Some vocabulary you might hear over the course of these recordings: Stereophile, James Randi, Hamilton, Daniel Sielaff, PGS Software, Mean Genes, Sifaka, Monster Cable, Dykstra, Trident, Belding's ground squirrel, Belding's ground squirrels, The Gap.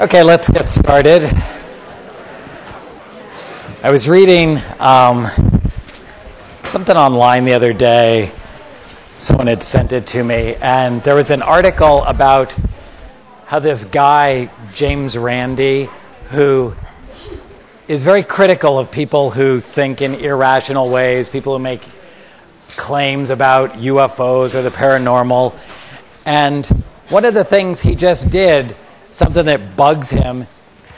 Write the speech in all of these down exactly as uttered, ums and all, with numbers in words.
Okay, let's get started. I was reading um, something online the other day. Someone had sent it to me, and there was an article about how this guy, James Randi, who is very critical of people who think in irrational ways, people who make claims about U F Os or the paranormal. And one of the things he just did, something that bugs him,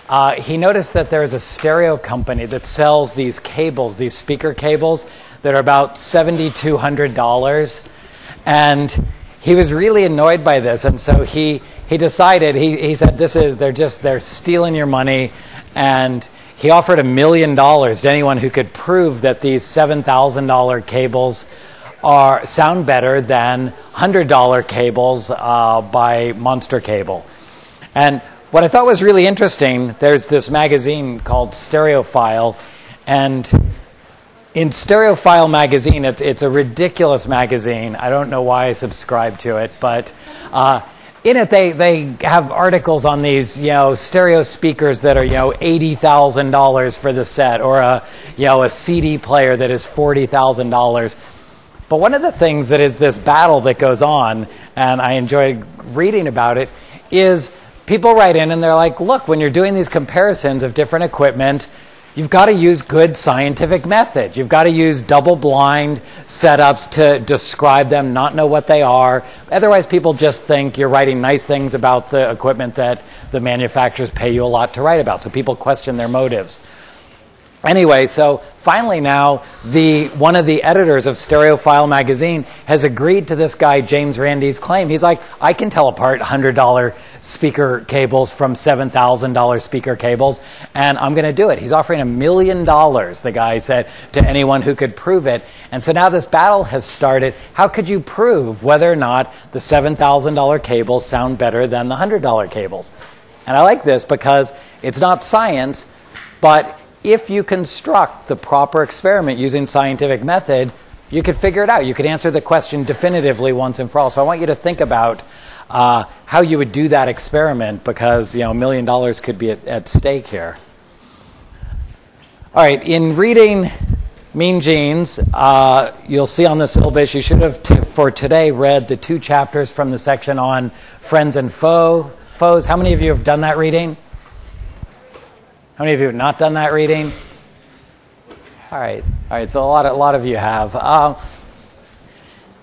uh, he noticed that there is a stereo company that sells these cables, these speaker cables, that are about seven thousand two hundred dollars. And he was really annoyed by this. And so he, he decided, he, he said, this is, they're just, they're stealing your money. And he offered a million dollars to anyone who could prove that these seven thousand dollar cables are sound better than one hundred dollar cables uh, by Monster Cable. And what I thought was really interesting, there's this magazine called Stereophile, and in Stereophile magazine, it's, it's a ridiculous magazine. I don't know why I subscribe to it, but uh, in it they, they have articles on these, you know, stereo speakers that are, you know, eighty thousand dollars for the set, or a, you know, a C D player that is forty thousand dollars. But one of the things that is this battle that goes on, and I enjoy reading about it, is people write in and they're like, look, when you're doing these comparisons of different equipment, you've got to use good scientific method. You've got to use double-blind setups to describe them, not know what they are. Otherwise, people just think you're writing nice things about the equipment that the manufacturers pay you a lot to write about. So people question their motives. Anyway, so finally now, the one of the editors of Stereophile magazine has agreed to this guy, James Randi's claim. He's like, I can tell apart one hundred dollar speaker cables from seven thousand dollar speaker cables, and I'm going to do it. He's offering a million dollars, the guy said, to anyone who could prove it. And so now this battle has started. How could you prove whether or not the seven thousand dollar cables sound better than the one hundred dollar cables? And I like this because it's not science, but if you construct the proper experiment using scientific method, you could figure it out. You could answer the question definitively once and for all. So I want you to think about uh, how you would do that experiment, because, you know, a million dollars could be at, at stake here. All right, in reading Mean Genes, uh, you'll see on the syllabus you should have, t for today, read the two chapters from the section on friends and foe, foes. How many of you have done that reading? How many of you have not done that reading? All right, all right. So a lot, of, a lot of you have. Um,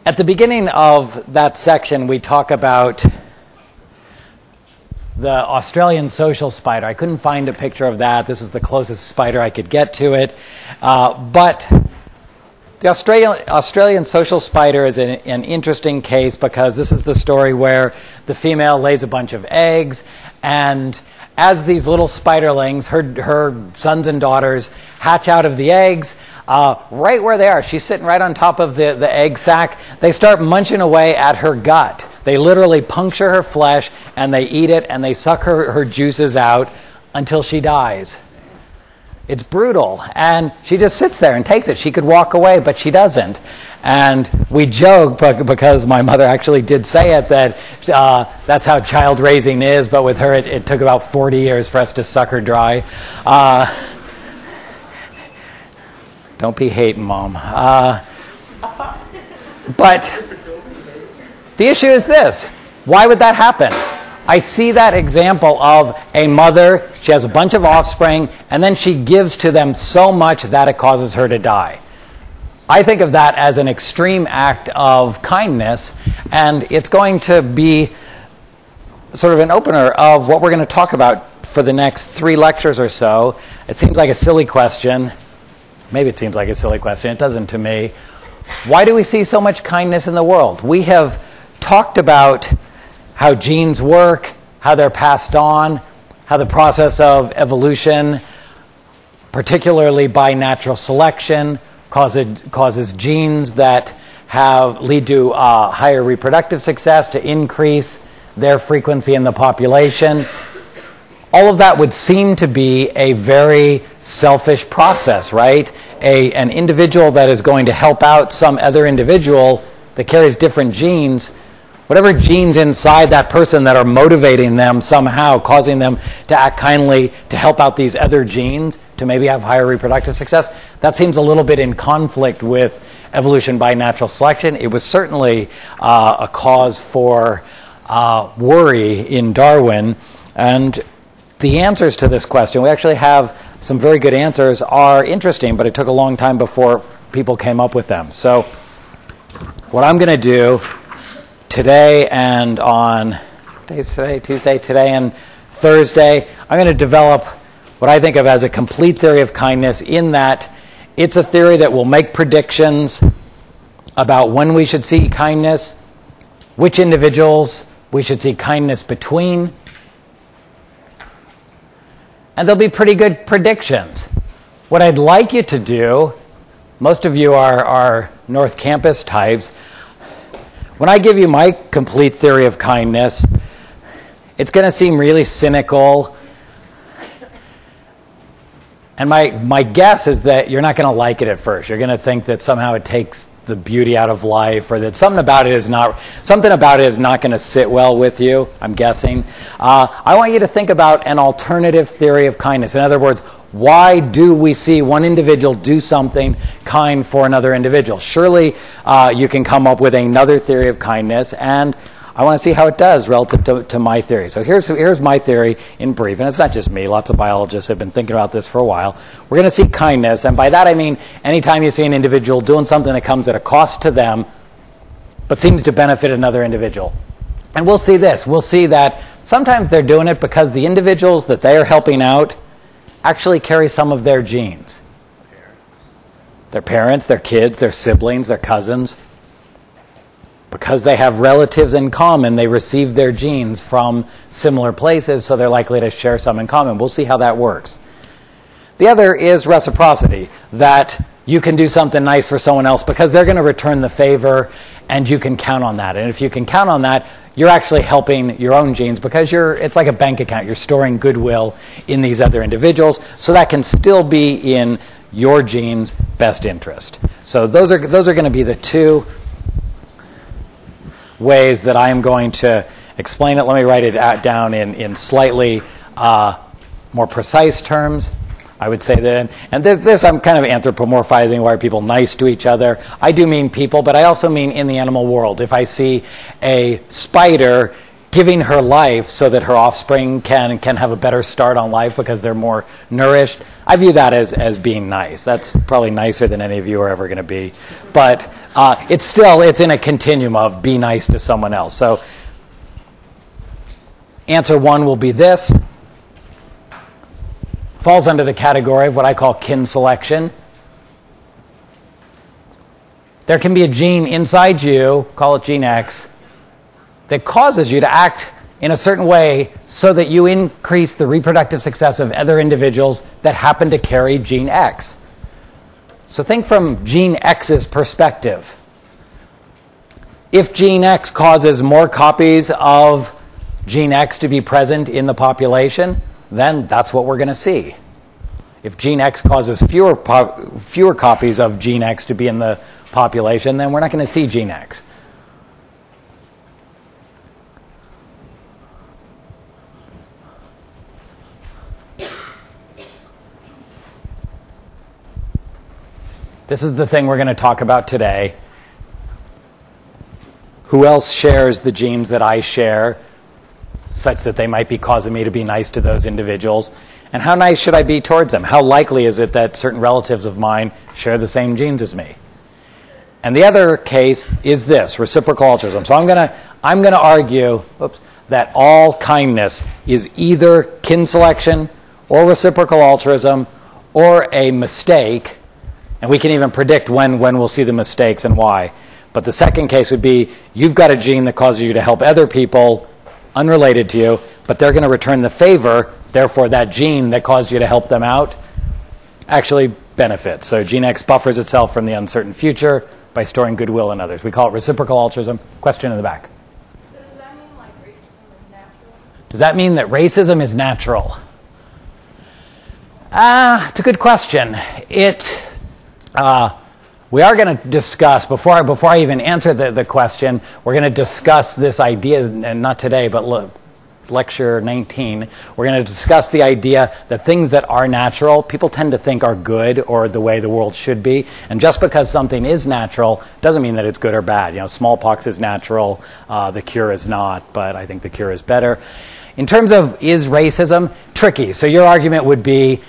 at the beginning of that section, we talk about the Australian social spider. I couldn't find a picture of that. This is the closest spider I could get to it. Uh, but the Australian, Australian social spider is an, an interesting case, because this is the story where the female lays a bunch of eggs, and as these little spiderlings, her, her sons and daughters, hatch out of the eggs, uh, right where they are, she's sitting right on top of the, the egg sac, they start munching away at her gut. They literally puncture her flesh, and they eat it, and they suck her, her juices out until she dies. It's brutal. And she just sits there and takes it. She could walk away, but she doesn't. And we joke, because my mother actually did say it, that uh, that's how child raising is, but with her it, it took about forty years for us to suck her dry. Uh, don't be hating, Mom. Uh, but the issue is this. Why would that happen? I see that example of a mother, she has a bunch of offspring, and then she gives to them so much that it causes her to die. I think of that as an extreme act of kindness, and it's going to be sort of an opener of what we're going to talk about for the next three lectures or so. It seems like a silly question. Maybe it seems like a silly question. It doesn't to me. Why do we see so much kindness in the world? We have talked about how genes work, how they're passed on, how the process of evolution, particularly by natural selection, causes, causes genes that have, lead to uh, higher reproductive success, to increase their frequency in the population. All of that would seem to be a very selfish process, right? A, an individual that is going to help out some other individual that carries different genes Whatever genes inside that person that are motivating them somehow, causing them to act kindly, to help out these other genes, to maybe have higher reproductive success, that seems a little bit in conflict with evolution by natural selection. It was certainly uh, a cause for uh, worry in Darwin. And the answers to this question, we actually have some very good answers, are interesting, but it took a long time before people came up with them. So what I'm going to do today and on today, Tuesday, today and Thursday, I'm going to develop what I think of as a complete theory of kindness, in that it's a theory that will make predictions about when we should see kindness, which individuals we should see kindness between, and they'll be pretty good predictions. What I'd like you to do, most of you are, are North Campus types, when I give you my complete theory of kindness, it's going to seem really cynical. And my, my guess is that you're not going to like it at first. You're going to think that somehow it takes the beauty out of life, or that something about it is not something about it is not going to sit well with you, I'm guessing. Uh, I want you to think about an alternative theory of kindness. In other words, why do we see one individual do something kind for another individual? Surely uh, you can come up with another theory of kindness, and I want to see how it does relative to, to my theory. So here's, here's my theory in brief, and it's not just me. Lots of biologists have been thinking about this for a while. We're going to see kindness, and by that I mean anytime you see an individual doing something that comes at a cost to them but seems to benefit another individual. And we'll see this. We'll see that sometimes they're doing it because the individuals that they are helping out actually carry some of their genes. Their parents, their kids, their siblings, their cousins. Because they have relatives in common, they receive their genes from similar places, so they're likely to share some in common. We'll see how that works. The other is reciprocity, that you can do something nice for someone else because they're going to return the favor, and you can count on that. And if you can count on that, you're actually helping your own genes, because you're, it's like a bank account. You're storing goodwill in these other individuals, so that can still be in your genes' best interest. So those are, those are going to be the two ways that I am going to explain it. Let me write it out, down in, in slightly uh, more precise terms. I would say that, and this, this I'm kind of anthropomorphizing. Why are people nice to each other? I do mean people, but I also mean in the animal world. If I see a spider giving her life so that her offspring can can have a better start on life because they're more nourished, I view that as, as being nice. That's probably nicer than any of you are ever going to be. But uh, it's still, it's in a continuum of be nice to someone else. So answer one will be this. Falls under the category of what I call kin selection. There can be a gene inside you, call it gene X, that causes you to act in a certain way so that you increase the reproductive success of other individuals that happen to carry gene X. So think from gene X's perspective. If gene X causes more copies of gene X to be present in the population, then that's what we're going to see. If gene X causes fewer po- fewer copies of gene X to be in the population, then we're not going to see gene X. This is the thing we're going to talk about today. Who else shares the genes that I share, such that they might be causing me to be nice to those individuals? And how nice should I be towards them? How likely is it that certain relatives of mine share the same genes as me? And the other case is this, reciprocal altruism. So I'm going to I'm going to argue oops, that all kindness is either kin selection or reciprocal altruism or a mistake, and we can even predict when when we'll see the mistakes and why. But the second case would be you've got a gene that causes you to help other people unrelated to you, but they're going to return the favor. Therefore, that gene that caused you to help them out actually benefits. So gene X buffers itself from the uncertain future by storing goodwill in others. We call it reciprocal altruism. Question in the back. So does that mean like racism is natural? Does that mean that racism is natural? Ah, it's a good question. It, uh, We are going to discuss, before, before I even answer the, the question, we're going to discuss this idea, and not today, but look, lecture nineteen, we're going to discuss the idea that things that are natural, people tend to think are good or the way the world should be. And just because something is natural doesn't mean that it's good or bad. You know, smallpox is natural, uh, the cure is not, but I think the cure is better. In terms of is racism, tricky. So your argument would be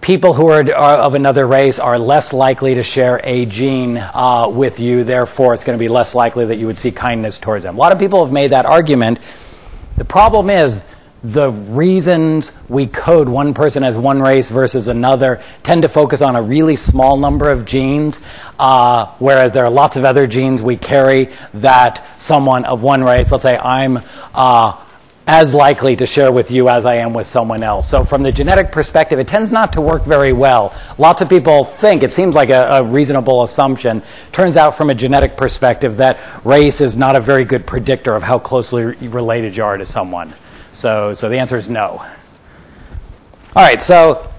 people who are, are of another race are less likely to share a gene uh, with you, therefore it's going to be less likely that you would see kindness towards them. A lot of people have made that argument. The problem is the reasons we code one person as one race versus another tend to focus on a really small number of genes, uh, whereas there are lots of other genes we carry that someone of one race, let's say I'm uh, as likely to share with you as I am with someone else. So from the genetic perspective, it tends not to work very well. Lots of people think, it seems like a, a reasonable assumption, turns out from a genetic perspective that race is not a very good predictor of how closely related you are to someone. So, so the answer is no. All right, so,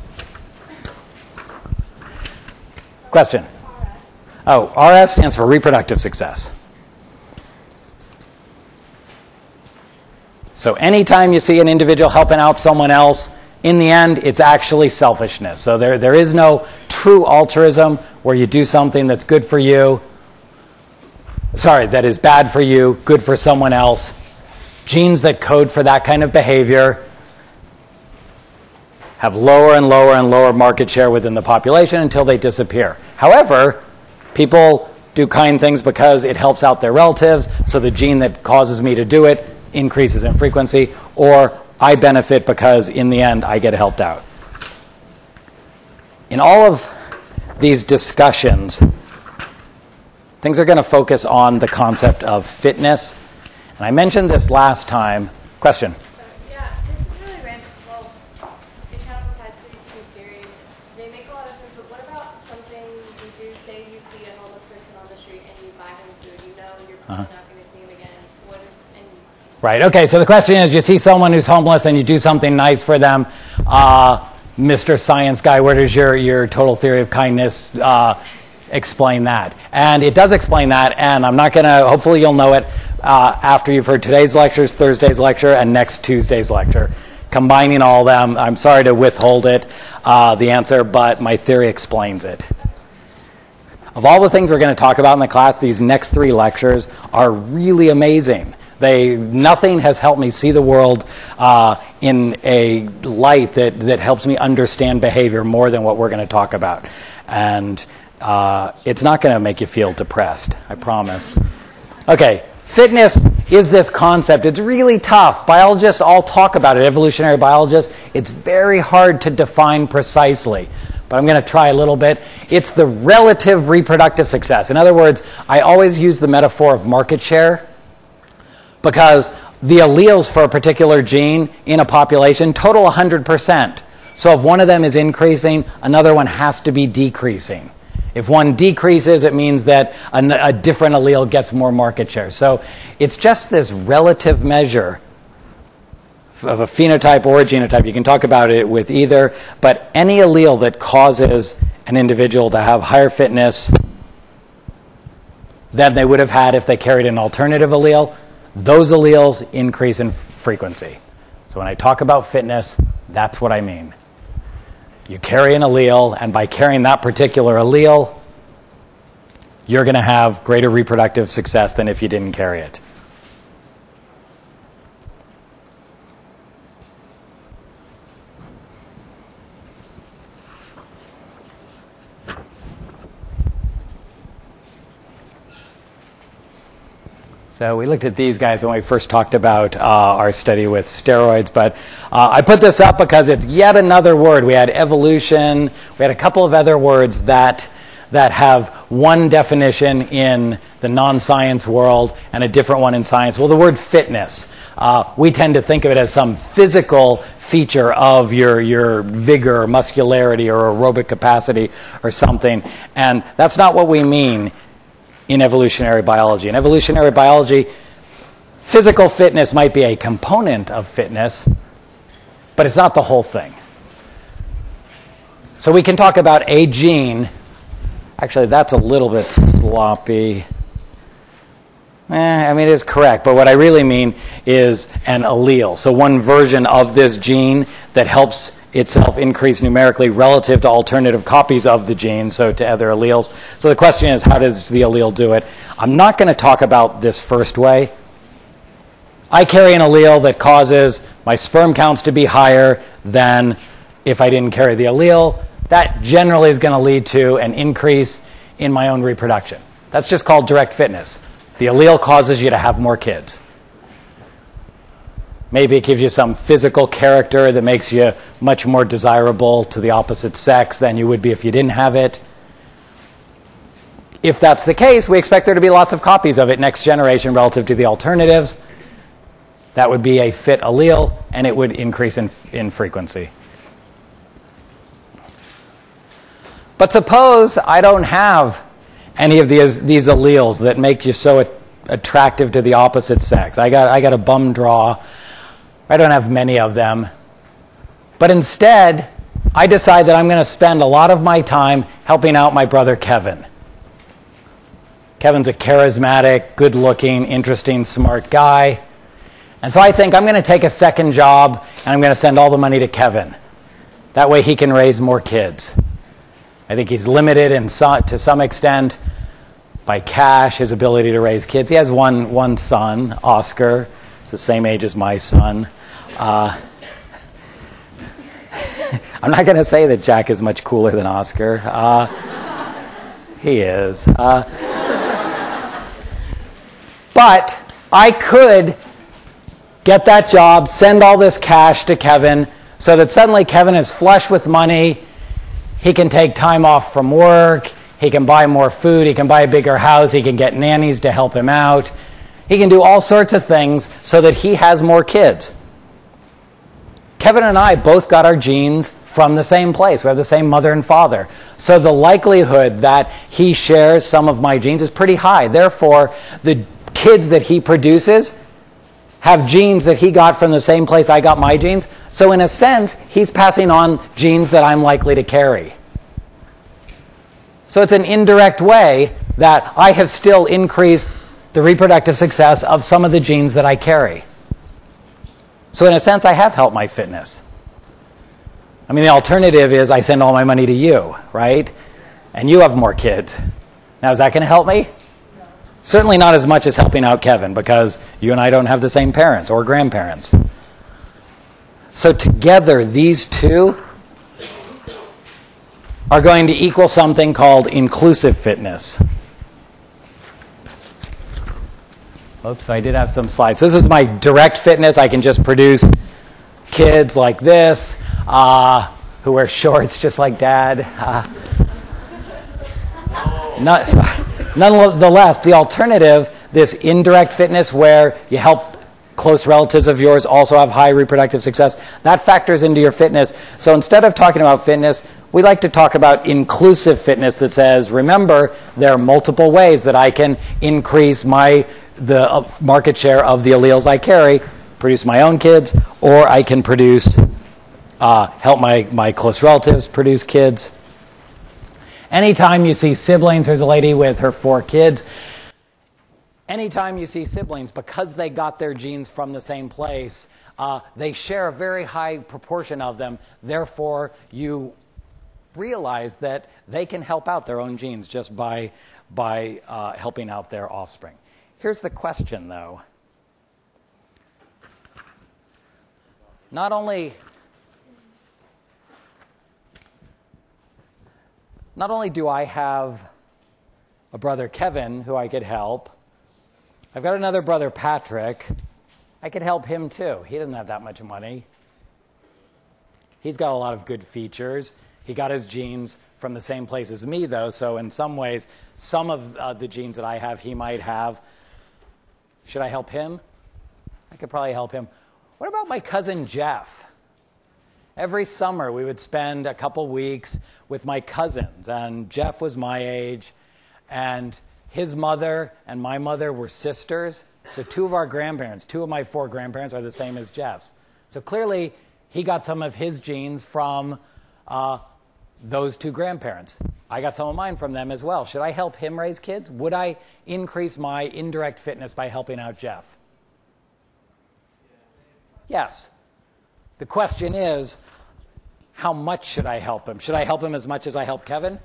question. Oh, R S stands for reproductive success. So anytime you see an individual helping out someone else, in the end, it's actually selfishness. So there, there is no true altruism where you do something that's good for you, sorry, that is bad for you, good for someone else. Genes that code for that kind of behavior have lower and lower and lower market share within the population until they disappear. However, people do kind things because it helps out their relatives, so the gene that causes me to do it increases in frequency, or I benefit because in the end I get helped out. In all of these discussions, things are going to focus on the concept of fitness. And I mentioned this last time. Question? So, yeah, this is really random. Well, it kind of applies to these two theories. They make a lot of sense, but what about something you do? Say you see a homeless person on the street and you buy him food, you know you're probably uh-huh. not. Right, okay, so the question is, you see someone who's homeless and you do something nice for them. Uh, Mister Science Guy, where does your, your total theory of kindness uh, explain that? And it does explain that, and I'm not going to, hopefully you'll know it uh, after you've heard today's lectures, Thursday's lecture, and next Tuesday's lecture. Combining all them, I'm sorry to withhold it, uh, the answer, but my theory explains it. Of all the things we're going to talk about in the class, these next three lectures are really amazing. They, nothing has helped me see the world uh, in a light that, that helps me understand behavior more than what we're going to talk about. And uh, it's not going to make you feel depressed, I promise. Okay, fitness is this concept. It's really tough. Biologists all talk about it, evolutionary biologists. It's very hard to define precisely, but I'm going to try a little bit. It's the relative reproductive success. In other words, I always use the metaphor of market share, because the alleles for a particular gene in a population total one hundred percent. So if one of them is increasing, another one has to be decreasing. If one decreases, it means that a, a different allele gets more market share. So it's just this relative measure of a phenotype or a genotype. You can talk about it with either, but any allele that causes an individual to have higher fitness than they would have had if they carried an alternative allele, those alleles increase in frequency. So when I talk about fitness, that's what I mean. You carry an allele, and by carrying that particular allele, you're going to have greater reproductive success than if you didn't carry it. So we looked at these guys when we first talked about uh, our study with steroids, but uh, I put this up because it's yet another word. We had evolution, we had a couple of other words that, that have one definition in the non-science world and a different one in science. Well, the word fitness, uh, we tend to think of it as some physical feature of your, your vigor, or muscularity, or aerobic capacity, or something, and that's not what we mean in evolutionary biology. In evolutionary biology, physical fitness might be a component of fitness, but it's not the whole thing. So we can talk about a gene Actually, that's a little bit sloppy. Eh, I mean, it is correct, but what I really mean is an allele. So one version of this gene that helps itself increase numerically relative to alternative copies of the gene, so to other alleles. So the question is, how does the allele do it? I'm not going to talk about this first way. I carry an allele that causes my sperm counts to be higher than if I didn't carry the allele. That generally is going to lead to an increase in my own reproduction. That's just called direct fitness. The allele causes you to have more kids. Maybe it gives you some physical character that makes you much more desirable to the opposite sex than you would be if you didn't have it. If that's the case, we expect there to be lots of copies of it next generation relative to the alternatives. That would be a fit allele, and it would increase in, in frequency. But suppose I don't have any of these, these alleles that make you so at- attractive to the opposite sex. I got, I got a bum draw. I don't have many of them. But instead, I decide that I'm going to spend a lot of my time helping out my brother Kevin. Kevin's a charismatic, good-looking, interesting, smart guy. And so I think I'm going to take a second job, and I'm going to send all the money to Kevin. That way he can raise more kids. I think he's limited in so, to some extent by cash, his ability to raise kids. He has one, one son, Oscar. He's the same age as my son. Uh, I'm not going to say that Jack is much cooler than Oscar. Uh, he is. Uh, but I could get that job, send all this cash to Kevin, so that suddenly Kevin is flush with money. He can take time off from work, he can buy more food, he can buy a bigger house, he can get nannies to help him out. He can do all sorts of things so that he has more kids. Kevin and I both got our genes from the same place. We have the same mother and father. So the likelihood that he shares some of my genes is pretty high. Therefore, the kids that he produces have genes that he got from the same place I got my genes. So in a sense, he's passing on genes that I'm likely to carry. So it's an indirect way that I have still increased the reproductive success of some of the genes that I carry. So in a sense, I have helped my fitness. I mean, the alternative is I send all my money to you, right? And you have more kids. Now, is that going to help me? Certainly not as much as helping out Kevin, because you and I don't have the same parents or grandparents. So together, these two are going to equal something called inclusive fitness. Oops, I did have some slides. So this is my direct fitness. I can just produce kids like this, uh, who wear shorts just like Dad. Uh, not, sorry. Nonetheless, the alternative, this indirect fitness where you help close relatives of yours also have high reproductive success, that factors into your fitness. So instead of talking about fitness, we like to talk about inclusive fitness that says, remember, there are multiple ways that I can increase my the market share of the alleles I carry, produce my own kids, or I can produce, uh, help my, my close relatives produce kids. Anytime you see siblings, here's a lady with her four kids. Anytime you see siblings, because they got their genes from the same place, uh, they share a very high proportion of them. Therefore, you realize that they can help out their own genes just by, by uh, helping out their offspring. Here's the question, though. Not only... Not only do I have a brother, Kevin, who I could help, I've got another brother, Patrick. I could help him, too. He doesn't have that much money. He's got a lot of good features. He got his genes from the same place as me, though, so in some ways, some of uh, the genes that I have, he might have. Should I help him? I could probably help him. What about my cousin, Jeff? Every summer, we would spend a couple weeks with my cousins, and Jeff was my age, and his mother and my mother were sisters, so two of our grandparents, two of my four grandparents are the same as Jeff's. So clearly, he got some of his genes from uh, those two grandparents. I got some of mine from them as well. Should I help him raise kids? Would I increase my indirect fitness by helping out Jeff? Yes. The question is, how much should I help him? Should I help him as much as I help Kevin?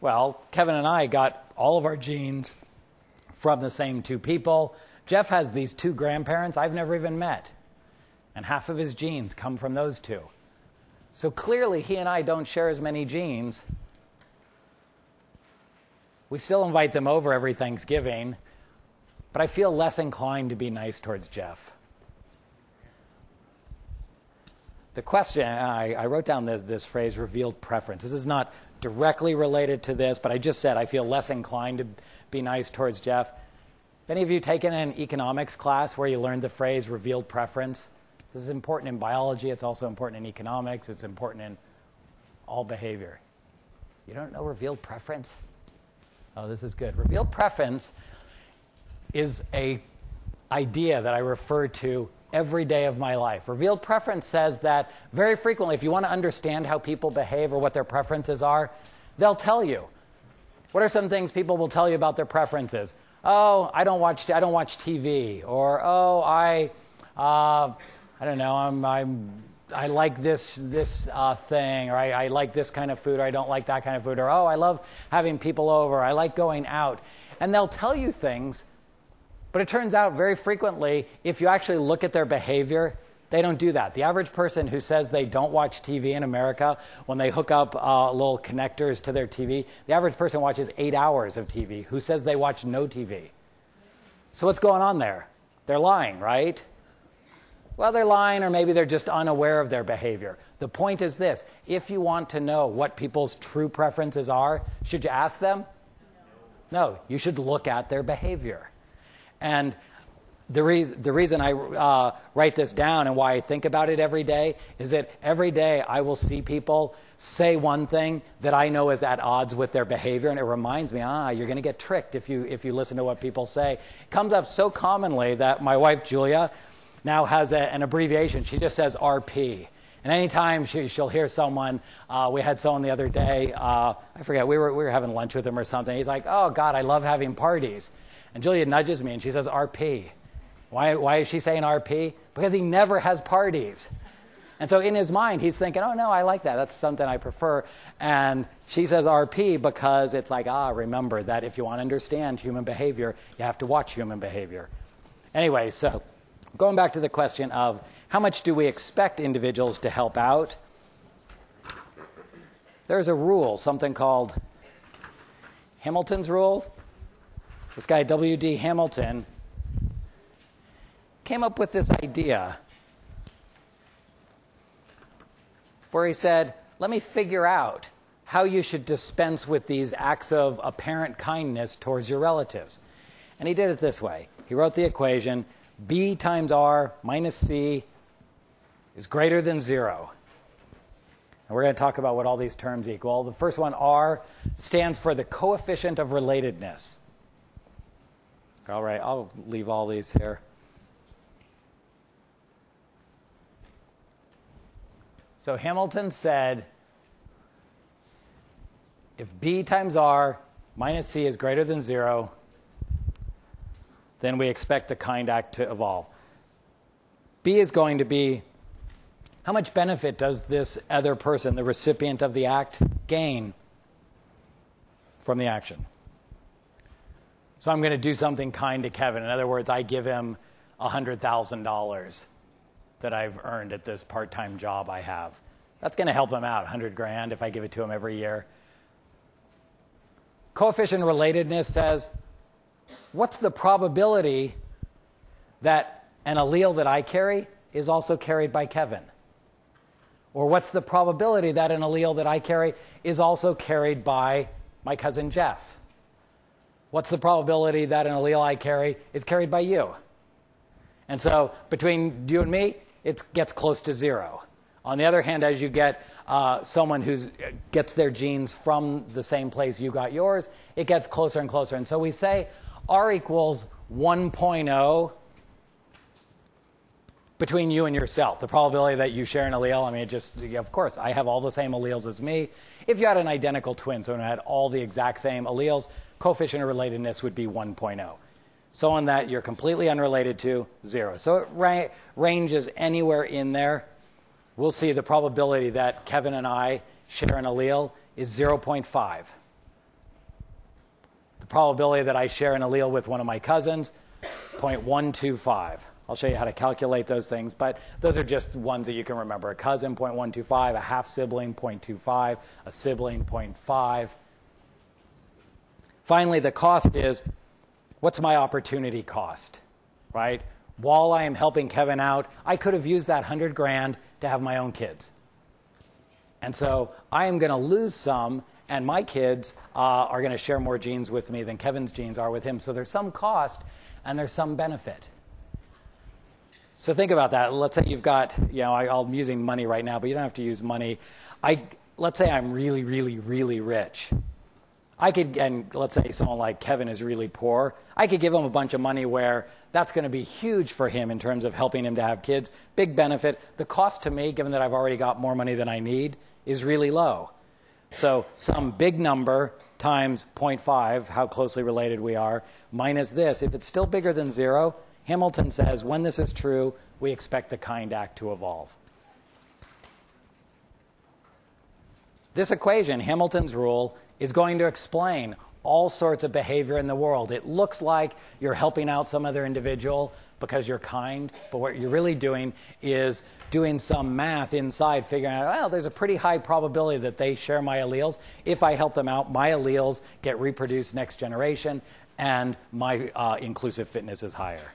Well, Kevin and I got all of our genes from the same two people. Jeff has these two grandparents I've never even met. And half of his genes come from those two. So clearly, he and I don't share as many genes. We still invite them over every Thanksgiving, but I feel less inclined to be nice towards Jeff. The question, I, I wrote down this, this phrase, revealed preference. This is not directly related to this, but I just said I feel less inclined to be nice towards Jeff. Have any of you taken an economics class where you learned the phrase revealed preference? This is important in biology. It's also important in economics. It's important in all behavior. You don't know revealed preference? Oh, this is good. Revealed preference is an idea that I refer to every day of my life. Revealed preference says that very frequently, if you want to understand how people behave or what their preferences are, they'll tell you. What are some things people will tell you about their preferences? Oh, I don't watch, I don't watch T V. Or, oh, I... Uh, I don't know, I'm, I'm, I like this, this uh, thing, or I, I like this kind of food, or I don't like that kind of food, or oh, I love having people over, I like going out. And they'll tell you things, but it turns out very frequently, if you actually look at their behavior, they don't do that. The average person who says they don't watch T V in America, when they hook up uh, little connectors to their T V, the average person watches eight hours of T V. Who says they watch no T V? So what's going on there? They're lying, right? Well, they're lying, or maybe they're just unaware of their behavior. The point is this. If you want to know what people's true preferences are, should you ask them? No. No, you should look at their behavior. And the, re the reason I uh, write this down and why I think about it every day is that every day I will see people say one thing that I know is at odds with their behavior, and it reminds me, ah, you're going to get tricked if you, if you listen to what people say. It comes up so commonly that my wife, Julia, now has a, an abbreviation. She just says R P. And anytime she, she'll hear someone, uh, we had someone the other day, uh, I forget, we were, we were having lunch with him or something. He's like, oh, God, I love having parties. And Julia nudges me, and she says R P. Why, why is she saying R P? Because he never has parties. And so in his mind, he's thinking, oh, no, I like that. That's something I prefer. And she says R P because it's like, ah, remember that if you want to understand human behavior, you have to watch human behavior. Anyway, so... going back to the question of how much do we expect individuals to help out, there's a rule, something called Hamilton's rule. This guy, W D Hamilton, came up with this idea where he said, let me figure out how you should dispense with these acts of apparent kindness towards your relatives. And he did it this way. He wrote the equation, B times R minus C is greater than zero. And we're going to talk about what all these terms equal. The first one, R, stands for the coefficient of relatedness. All right, I'll leave all these here. So Hamilton said, if B times R minus C is greater than zero, then we expect the kind act to evolve. B is going to be, how much benefit does this other person, the recipient of the act, gain from the action? So I'm going to do something kind to Kevin. In other words, I give him one hundred thousand dollars that I've earned at this part-time job I have. That's going to help him out, one hundred grand if I give it to him every year. Coefficient relatedness says, what's the probability that an allele that I carry is also carried by Kevin? Or what's the probability that an allele that I carry is also carried by my cousin Jeff? What's the probability that an allele I carry is carried by you? And so between you and me, it gets close to zero. On the other hand, as you get uh, someone who gets their genes from the same place you got yours, it gets closer and closer. And so we say, R equals one point zero between you and yourself. The probability that you share an allele, I mean, it just, of course, I have all the same alleles as me. If you had an identical twin, someone who had all the exact same alleles, coefficient of relatedness would be one point oh. Someone that you're completely unrelated to, zero. So it ra ranges anywhere in there. We'll see the probability that Kevin and I share an allele is zero point five. The probability that I share an allele with one of my cousins, zero point one two five. I'll show you how to calculate those things, but those are just ones that you can remember. A cousin, zero point one two five. A half-sibling, zero point two five. A sibling, zero point five. Finally, the cost is, what's my opportunity cost, right? While I am helping Kevin out, I could have used that one hundred grand to have my own kids. And so I am going to lose some, and my kids uh, are going to share more genes with me than Kevin's genes are with him. So there's some cost, and there's some benefit. So think about that. Let's say you've got, you know, I, I'm using money right now, but you don't have to use money. I, let's say I'm really, really, really rich. I could, and let's say someone like Kevin is really poor. I could give him a bunch of money where that's going to be huge for him in terms of helping him to have kids. Big benefit. The cost to me, given that I've already got more money than I need, is really low. So some big number times zero point five, how closely related we are, minus this. If it's still bigger than zero, Hamilton says, when this is true, we expect the kind act to evolve. This equation, Hamilton's rule, is going to explain all sorts of behavior in the world. It looks like you're helping out some other individual because you're kind, but what you're really doing is doing some math inside, figuring out, well, there's a pretty high probability that they share my alleles. If I help them out, my alleles get reproduced next generation, and my uh, inclusive fitness is higher.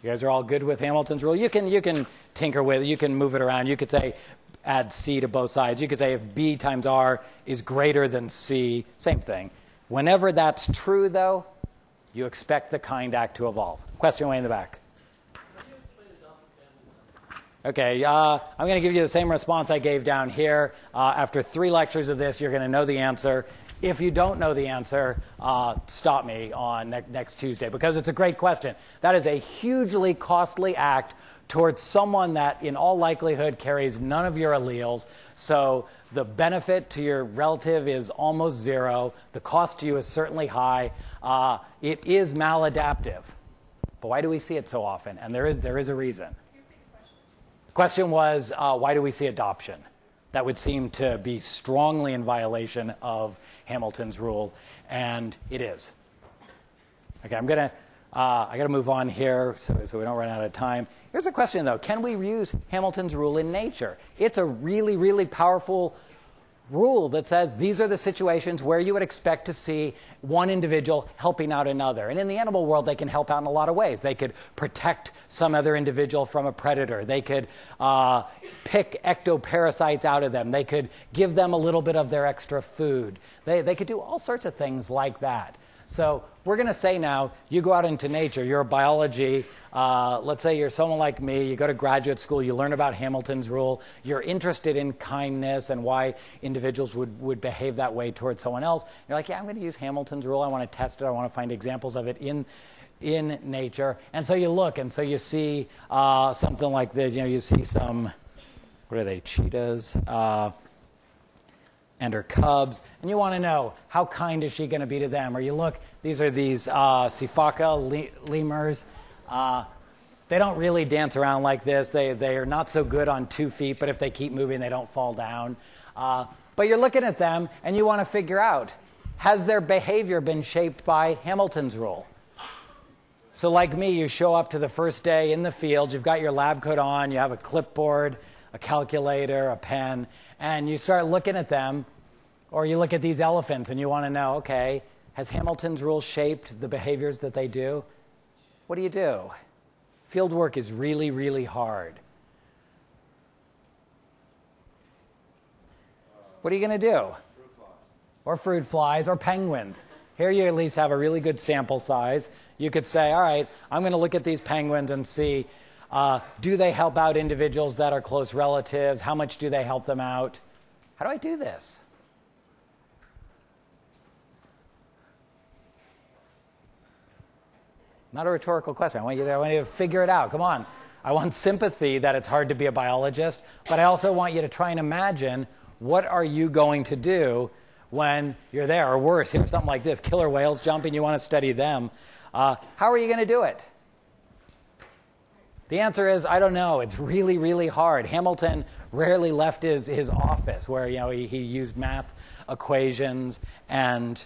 You guys are all good with Hamilton's rule? You can, you can tinker with it. You can move it around. You could say add C to both sides. You could say if B times R is greater than C, same thing. Whenever that's true, though, you expect the kind act to evolve. Question way in the back. Okay, uh, I'm going to give you the same response I gave down here. Uh, after three lectures of this, you're going to know the answer. If you don't know the answer, uh, stop me on ne next Tuesday, because it's a great question. That is a hugely costly act towards someone that, in all likelihood, carries none of your alleles. So the benefit to your relative is almost zero. The cost to you is certainly high. Uh, it is maladaptive. But why do we see it so often? And there is, there is a reason. The question was, uh, why do we see adoption? That would seem to be strongly in violation of Hamilton's rule, and it is. Okay, I'm gonna, uh, I gotta move on here so, so we don't run out of time. Here's a question though, can we use Hamilton's rule in nature? It's a really, really powerful rule that says these are the situations where you would expect to see one individual helping out another. And in the animal world, they can help out in a lot of ways. They could protect some other individual from a predator. They could uh, pick ectoparasites out of them. They could give them a little bit of their extra food. They, they could do all sorts of things like that. So we're going to say now, you go out into nature, you're a biology, uh, let's say you're someone like me, you go to graduate school, you learn about Hamilton's rule, you're interested in kindness and why individuals would, would behave that way towards someone else. You're like, yeah, I'm going to use Hamilton's rule, I want to test it, I want to find examples of it in, in nature. And so you look, and so you see uh, something like this, you know, you see some, what are they, cheetahs? Uh, and her cubs, and you want to know, how kind is she going to be to them? Or you look, these are these uh, Sifaka lemurs. Uh, they don't really dance around like this. They, they are not so good on two feet, but if they keep moving, they don't fall down. Uh, but you're looking at them, and you want to figure out, has their behavior been shaped by Hamilton's rule? So like me, you show up to the first day in the field, you've got your lab coat on, you have a clipboard, a calculator, a pen, and you start looking at them, or you look at these elephants, and you want to know, okay, has Hamilton's rule shaped the behaviors that they do? What do you do? Field work is really, really hard. What are you going to do? Fruit flies. Or fruit flies, or penguins. Here you at least have a really good sample size. You could say, all right, I'm going to look at these penguins and see, Uh, do they help out individuals that are close relatives? How much do they help them out? How do I do this? Not a rhetorical question. I want you to, I want you to figure it out. Come on. I want sympathy that it's hard to be a biologist, but I also want you to try and imagine what are you going to do when you're there, or worse, you know, something like this, killer whales jumping, you want to study them. Uh, how are you going to do it? The answer is, I don't know. It's really, really hard. Hamilton rarely left his, his office where, you know, he, he used math equations and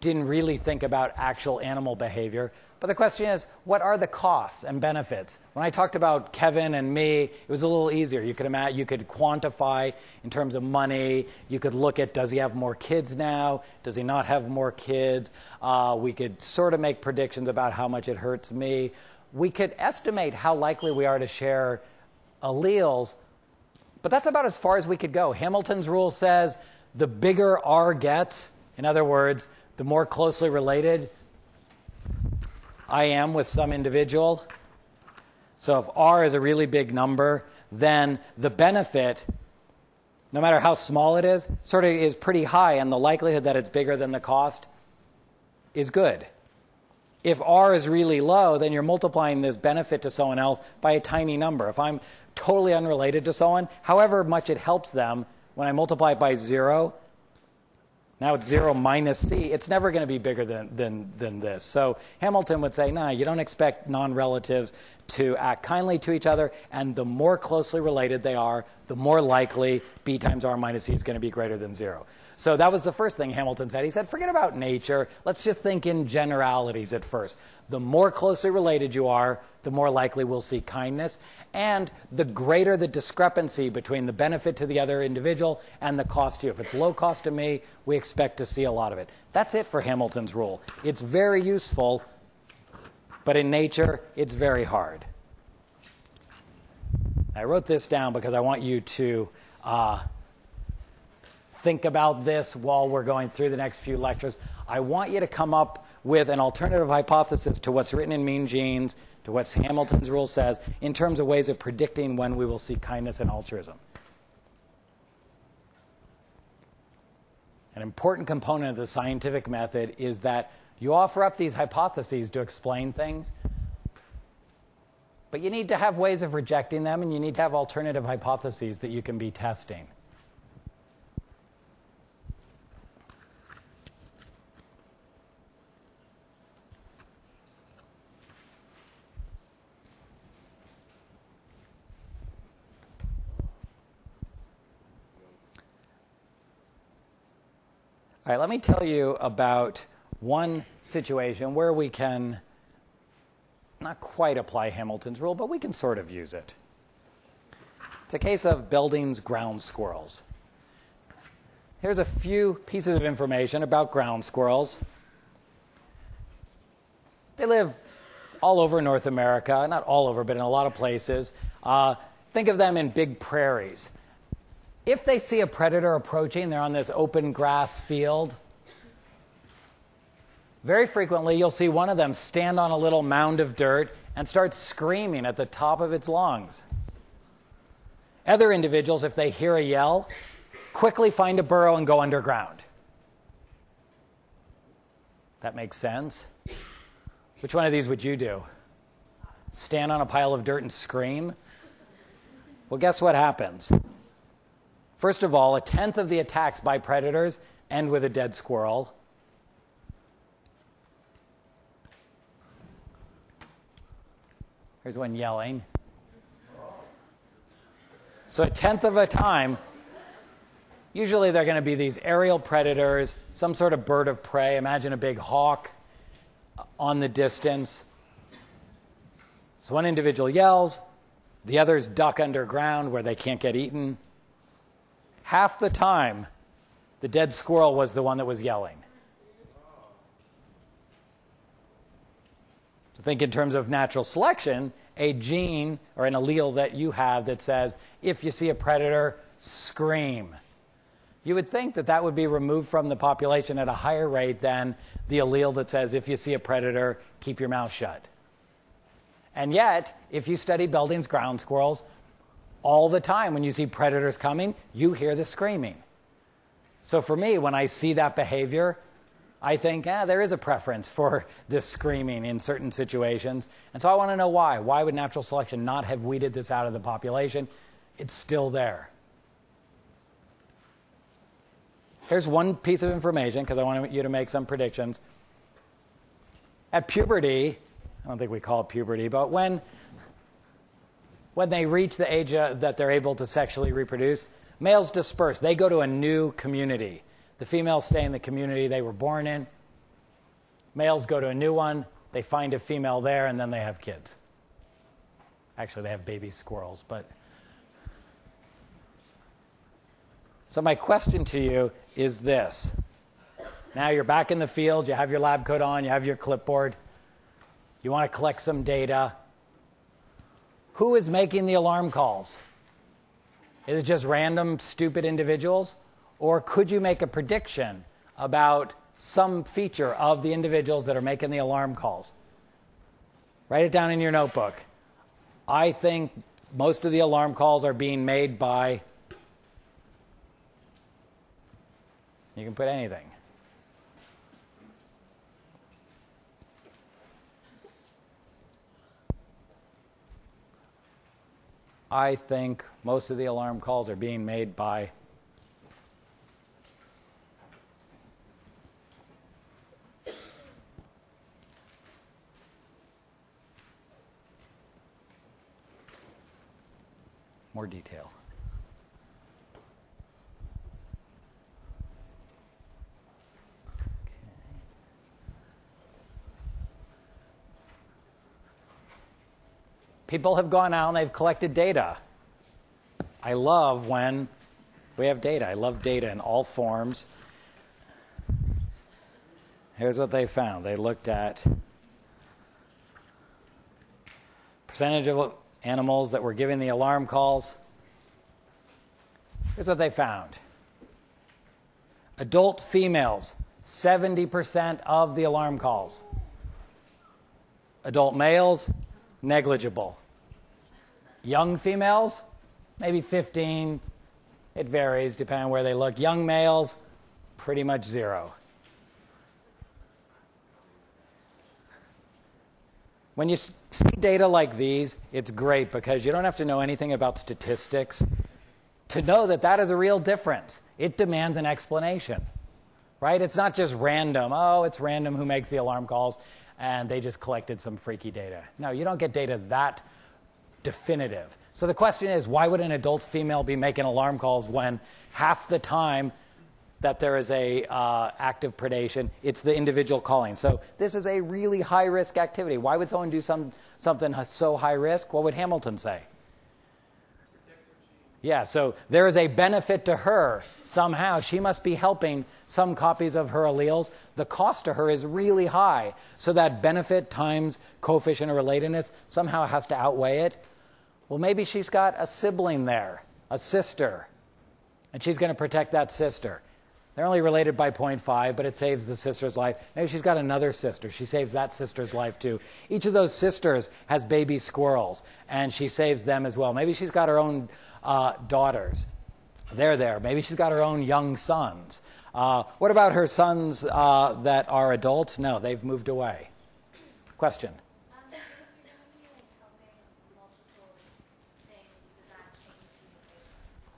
didn't really think about actual animal behavior. But the question is, what are the costs and benefits? When I talked about Kevin and me, it was a little easier. You could imagine, you could quantify in terms of money. You could look at, does he have more kids now? Does he not have more kids? Uh, we could sort of make predictions about how much it hurts me. We could estimate how likely we are to share alleles, but that's about as far as we could go. Hamilton's rule says the bigger R gets, in other words, the more closely related I am with some individual. So if R is a really big number, then the benefit, no matter how small it is, sort of is pretty high, and the likelihood that it's bigger than the cost is good. If R is really low, then you're multiplying this benefit to someone else by a tiny number. If I'm totally unrelated to someone, however much it helps them, when I multiply it by zero, now it's zero minus C, it's never going to be bigger than, than, than this. So Hamilton would say, nah, you don't expect non-relatives to act kindly to each other, and the more closely related they are, the more likely B times R minus C is going to be greater than zero. So that was the first thing Hamilton said. He said, forget about nature. Let's just think in generalities at first. The more closely related you are, the more likely we'll see kindness. And the greater the discrepancy between the benefit to the other individual and the cost to you. If it's low cost to me, we expect to see a lot of it. That's it for Hamilton's rule. It's very useful, but in nature, it's very hard. I wrote this down because I want you to uh, think about this while we're going through the next few lectures. I want you to come up with an alternative hypothesis to what's written in Mean Genes, to what Hamilton's rule says, in terms of ways of predicting when we will see kindness and altruism. An important component of the scientific method is that you offer up these hypotheses to explain things, but you need to have ways of rejecting them, and you need to have alternative hypotheses that you can be testing. All right, let me tell you about one situation where we can not quite apply Hamilton's rule, but we can sort of use it. It's a case of Belding's ground squirrels. Here's a few pieces of information about ground squirrels. They live all over North America, not all over, but in a lot of places. Uh, think of them in big prairies. If they see a predator approaching, they're on this open grass field, very frequently you'll see one of them stand on a little mound of dirt and start screaming at the top of its lungs. Other individuals, if they hear a yell, quickly find a burrow and go underground. That makes sense. Which one of these would you do? Stand on a pile of dirt and scream? Well, guess what happens? First of all, a tenth of the attacks by predators end with a dead squirrel. Here's one yelling. So a tenth of a time, usually they're going to be these aerial predators, some sort of bird of prey. Imagine a big hawk on the distance. So one individual yells, the others duck underground where they can't get eaten. Half the time, the dead squirrel was the one that was yelling. So think in terms of natural selection, a gene or an allele that you have that says, if you see a predator, scream. You would think that that would be removed from the population at a higher rate than the allele that says, if you see a predator, keep your mouth shut. And yet, if you study Belding's ground squirrels, all the time when you see predators coming, you hear the screaming. So for me, when I see that behavior, I think, eh, there is a preference for this screaming in certain situations. And so I want to know why. Why would natural selection not have weeded this out of the population? It's still there. Here's one piece of information, because I want you to make some predictions. At puberty, I don't think we call it puberty, but when, when they reach the age uh, that they're able to sexually reproduce, males disperse. They go to a new community. The females stay in the community they were born in. Males go to a new one. They find a female there, and then they have kids. Actually, they have baby squirrels, but... So my question to you is this. Now you're back in the field, you have your lab coat on, you have your clipboard, you want to collect some data. Who is making the alarm calls? Is it just random, stupid individuals? Or could you make a prediction about some feature of the individuals that are making the alarm calls? Write it down in your notebook. I think most of the alarm calls are being made by... You can put anything. I think most of the alarm calls are being made by... More detail. People have gone out and they've collected data. I love when we have data. I love data in all forms. Here's what they found. They looked at percentage of animals that were giving the alarm calls. Here's what they found. Adult females, seventy percent of the alarm calls. Adult males, negligible. Young females, maybe fifteen. It varies depending on where they look. Young males, pretty much zero. When you see data like these, it's great because you don't have to know anything about statistics to know that that is a real difference. It demands an explanation, right? It's not just random. Oh, it's random who makes the alarm calls, and they just collected some freaky data. No, you don't get data that definitive. So the question is, why would an adult female be making alarm calls when half the time that there is a uh, active predation, it's the individual calling? So this is a really high-risk activity. Why would someone do some, something so high-risk? What would Hamilton say? Yeah, so there is a benefit to her somehow. She must be helping some copies of her alleles. The cost to her is really high. So that benefit times coefficient of relatedness somehow has to outweigh it. Well, maybe she's got a sibling there, a sister, and she's going to protect that sister. They're only related by zero point five, but it saves the sister's life. Maybe she's got another sister. She saves that sister's life, too. Each of those sisters has baby squirrels, and she saves them as well. Maybe she's got her own... Uh, daughters. They're there. Maybe she's got her own young sons. Uh, what about her sons uh, that are adults? No, they've moved away. Question?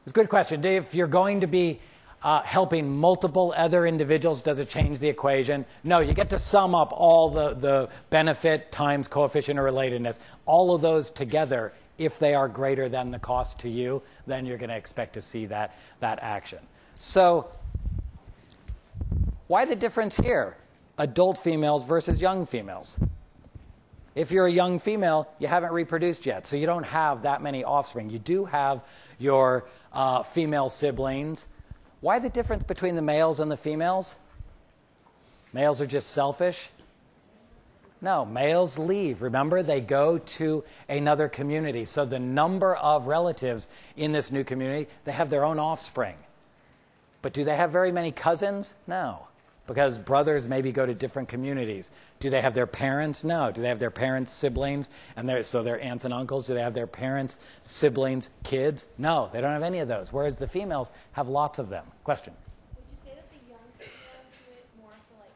It's a good question. If you're going to be uh, helping multiple other individuals, does it change the equation? No, you get to sum up all the, the benefit times coefficient of relatedness. All of those together. If they are greater than the cost to you, then you're going to expect to see that, that action. So why the difference here? Adult females versus young females. If you're a young female, you haven't reproduced yet, so you don't have that many offspring. You do have your uh, female siblings. Why the difference between the males and the females? Males are just selfish. No, males leave. Remember, they go to another community. So the number of relatives in this new community, they have their own offspring. But do they have very many cousins? No, because brothers maybe go to different communities. Do they have their parents? No. Do they have their parents' siblings? And their, so their aunts and uncles, do they have their parents' siblings' kids? No, they don't have any of those, whereas the females have lots of them. Question? Would you say that the young females do it more for, like,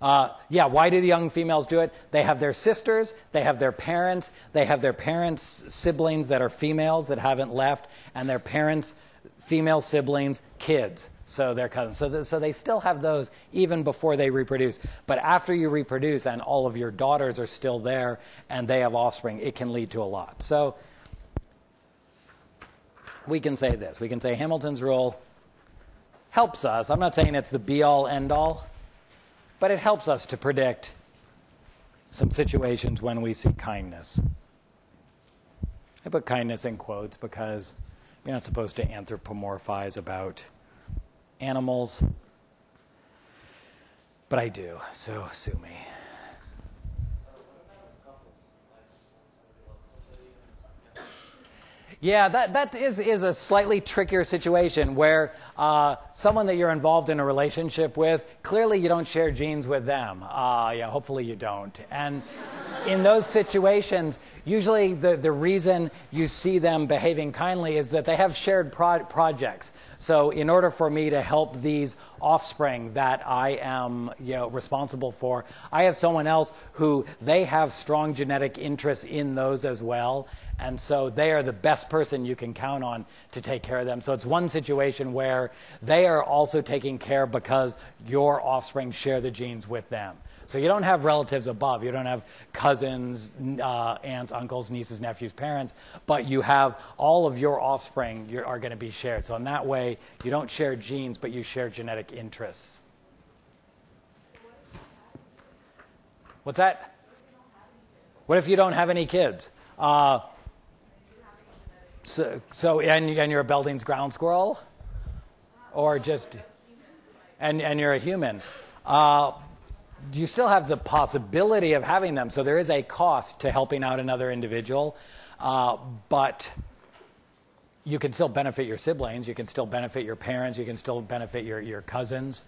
Uh, yeah, why do the young females do it? They have their sisters, they have their parents, they have their parents' siblings that are females that haven't left, and their parents' female siblings' kids, so their cousins. So, th so they still have those even before they reproduce. But after you reproduce and all of your daughters are still there and they have offspring, it can lead to a lot. So we can say this. We can say Hamilton's rule helps us. I'm not saying it's the be-all, end-all, but it helps us to predict some situations when we see kindness. I put kindness in quotes because you're not supposed to anthropomorphize about animals, but I do, so sue me. Yeah, that, that is, is a slightly trickier situation where uh, someone that you're involved in a relationship with, clearly you don't share genes with them. Uh, yeah, hopefully you don't. And in those situations, usually the, the reason you see them behaving kindly is that they have shared pro projects. So in order for me to help these offspring that I am you know, responsible for, I have someone else who they have strong genetic interests in those as well. And so they are the best person you can count on to take care of them. So it's one situation where they are also taking care because your offspring share the genes with them. So you don't have relatives above. You don't have cousins, uh, aunts, uncles, nieces, nephews, parents, but you have all of your offspring you're, are going to be shared. So in that way, you don't share genes, but you share genetic interests. What's that? What if you don't have any kids? Uh, So, so and, and you're a Belding's ground squirrel? Or just, and, and you're a human. Uh, you still have the possibility of having them, so there is a cost to helping out another individual, uh, but you can still benefit your siblings, you can still benefit your parents, you can still benefit your, your cousins.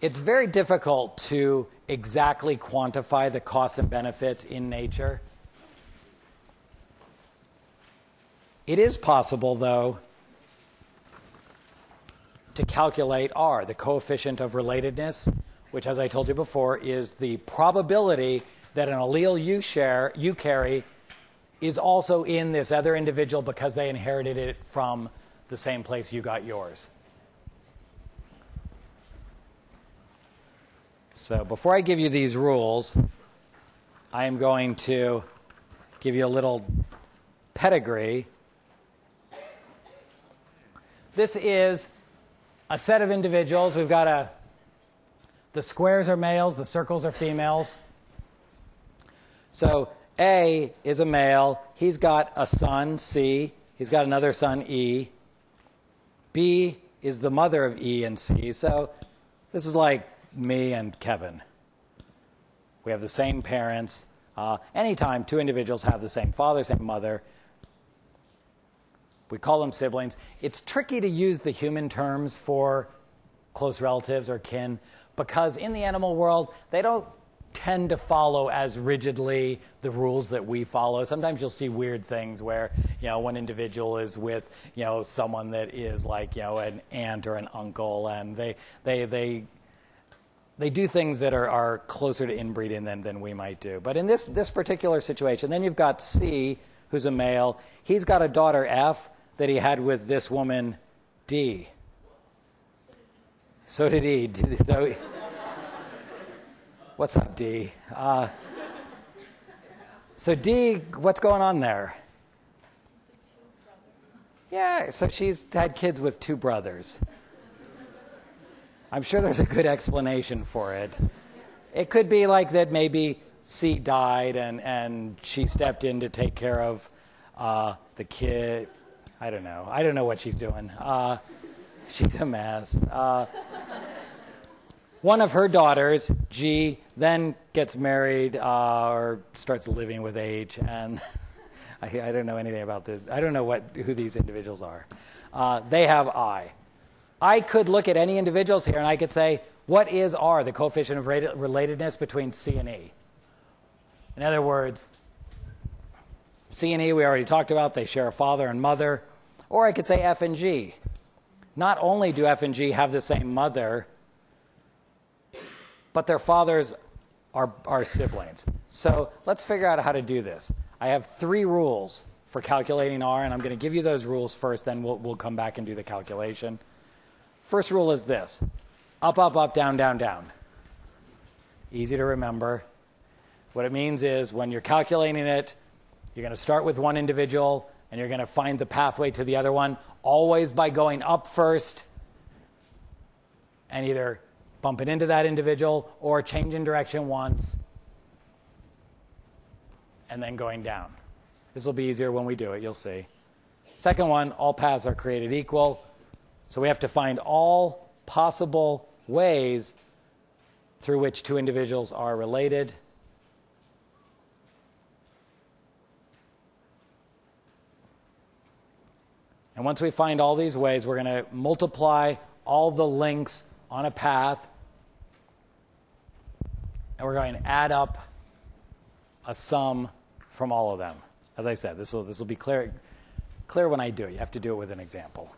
It's very difficult to exactly quantify the costs and benefits in nature. It is possible, though, to calculate R, the coefficient of relatedness, which, as I told you before, is the probability that an allele you share, you carry, is also in this other individual because they inherited it from the same place you got yours. So before I give you these rules, I am going to give you a little pedigree. This is a set of individuals. We've got a, the squares are males, the circles are females. So A is a male. He's got a son, C. He's got another son, E. B is the mother of E and C. So this is like me and Kevin. We have the same parents. Uh, anytime two individuals have the same father, same mother, we call them siblings. It's tricky to use the human terms for close relatives or kin because in the animal world, they don't tend to follow as rigidly the rules that we follow. Sometimes you'll see weird things where, you know, one individual is with, you know, someone that is like, you know, an aunt or an uncle, and they, they, they, They do things that are, are closer to inbreeding than, than we might do. But in this, this particular situation, then you've got C, who's a male. He's got a daughter, F, that he had with this woman, D. So did E. So, what's up, D? Uh, so D, what's going on there? Yeah, so she's had kids with two brothers. I'm sure there's a good explanation for it. It could be like that maybe C died and, and she stepped in to take care of uh, the kid. I don't know. I don't know what she's doing. Uh, she's a mess. Uh, one of her daughters, G, then gets married uh, or starts living with H. And I, I don't know anything about this. I don't know what, who these individuals are. Uh, they have I. I could look at any individuals here and I could say, what is R, the coefficient of relatedness between C and E? In other words, C and E we already talked about, they share a father and mother. Or I could say F and G. Not only do F and G have the same mother, but their fathers are, are siblings. So let's figure out how to do this. I have three rules for calculating R, and I'm going to give you those rules first, then we'll, we'll come back and do the calculation. First rule is this. Up, up, up, down, down, down. Easy to remember. What it means is when you're calculating it, you're going to start with one individual, and you're going to find the pathway to the other one, always by going up first and either bumping into that individual or changing direction once and then going down. This will be easier when we do it, you'll see. Second one, all paths are created equal. So we have to find all possible ways through which two individuals are related. And once we find all these ways, we're going to multiply all the links on a path, and we're going to add up a sum from all of them. As I said, this will, this will be clear, clear when I do it. You have to do it with an example.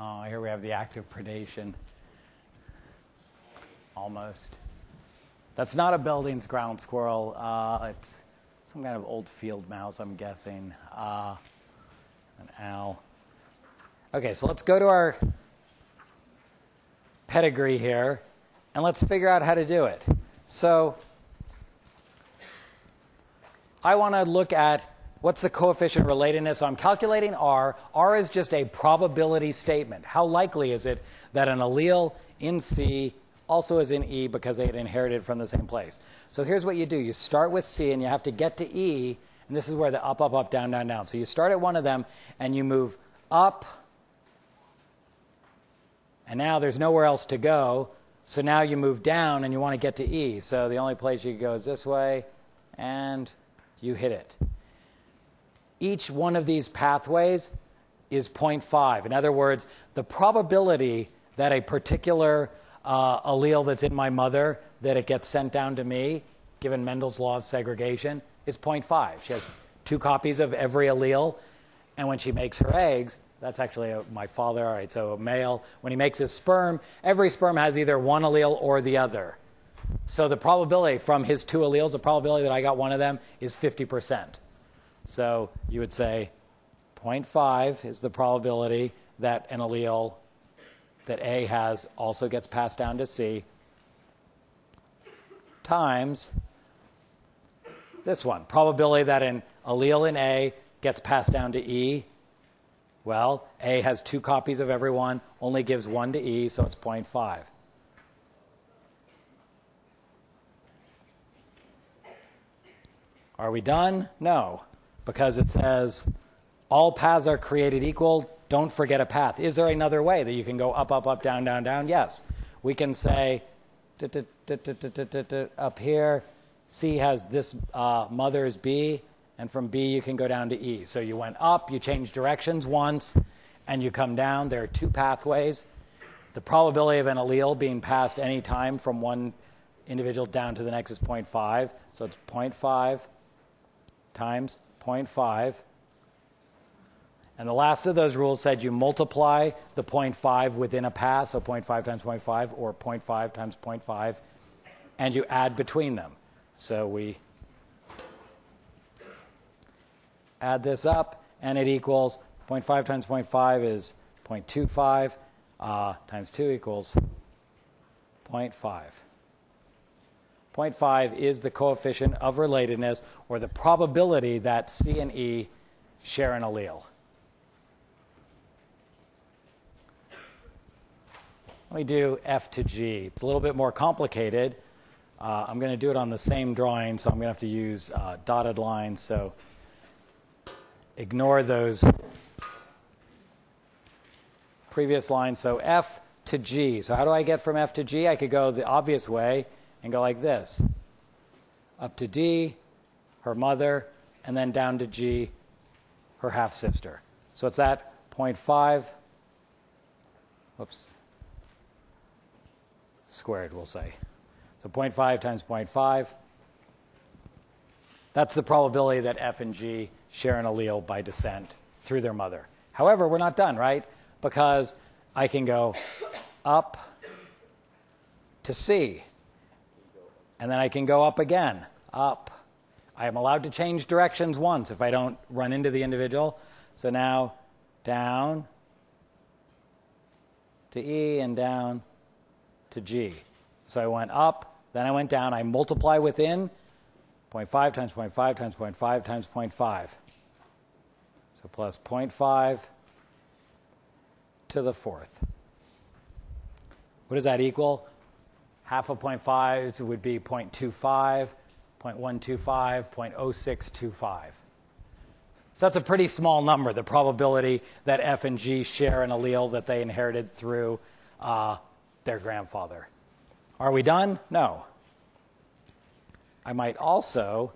Oh, here we have the act of predation. Almost. That's not a Belding's ground squirrel. Uh, it's some kind of old field mouse, I'm guessing. Uh, an owl. Okay, so let's go to our pedigree here, and let's figure out how to do it. So I want to look at what's the coefficient relatedness? So I'm calculating R. R is just a probability statement. How likely is it that an allele in C also is in E because they had inherited from the same place? So here's what you do. You start with C, and you have to get to E. And this is where the up, up, up, down, down, down. So you start at one of them, and you move up. And now there's nowhere else to go. So now you move down, and you want to get to E. So the only place you can go is this way, and you hit it. Each one of these pathways is zero point five. In other words, the probability that a particular uh, allele that's in my mother, that it gets sent down to me, given Mendel's law of segregation, is zero point five. She has two copies of every allele. And when she makes her eggs, that's actually a, my father, all right, so a male. When he makes his sperm, every sperm has either one allele or the other. So the probability from his two alleles, the probability that I got one of them is fifty percent. So you would say zero point five is the probability that an allele that A has also gets passed down to C times this one. Probability that an allele in A gets passed down to E. Well, A has two copies of every one, only gives one to E, so it's zero point five. Are we done? No. Because it says all paths are created equal. Don't forget a path. Is there another way that you can go up, up, up, down, down, down? Yes. We can say up here, C has this uh, mother's B, and from B you can go down to E. So you went up, you change directions once, and you come down. There are two pathways. The probability of an allele being passed any time from one individual down to the next is zero point five. So it's zero point five times zero point five. And the last of those rules said you multiply the zero point five within a path, so zero point five times zero point five or zero point five times zero point five, and you add between them. So we add this up, and it equals zero point five times zero point five is zero point two five uh, times two equals zero point five. zero point five is the coefficient of relatedness, or the probability that C and E share an allele. Let me do F to G. It's a little bit more complicated. Uh, I'm going to do it on the same drawing, so I'm going to have to use uh, dotted lines. So ignore those previous line, so F to G. So how do I get from F to G? I could go the obvious way and go like this. Up to D, her mother, and then down to G, her half-sister. So it's at zero point five whoops, squared, we'll say. So zero point five times zero point five. That's the probability that F and G share an allele by descent through their mother. However, we're not done, right? Because I can go up to C. And then I can go up again, up. I am allowed to change directions once if I don't run into the individual. So now down to E and down to G. So I went up, then I went down. I multiply within zero point five times zero point five times zero point five times zero point five. So plus zero point five to the fourth. What does that equal? Half of zero point five would be zero point two five, zero point one two five, zero point zero six two five. So that's a pretty small number, the probability that F and G share an allele that they inherited through uh, their grandfather. Are we done? No. I might also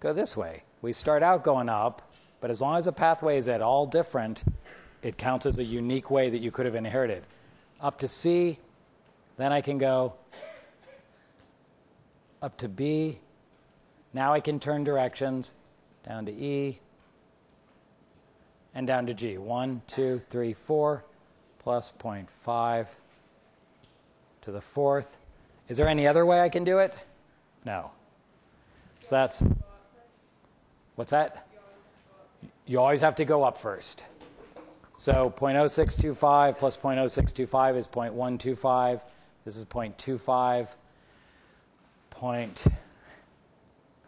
go this way. We start out going up, but as long as the pathway is at all different, it counts as a unique way that you could have inherited. Up to C, then I can go up to B. Now I can turn directions down to E and down to G. one, two, three, four, plus zero point five to the fourth. Is there any other way I can do it? No. So that's, what's that? You always have to go up first. So zero point zero six two five plus zero point zero six two five is zero point one two five. This is zero point two five. Point,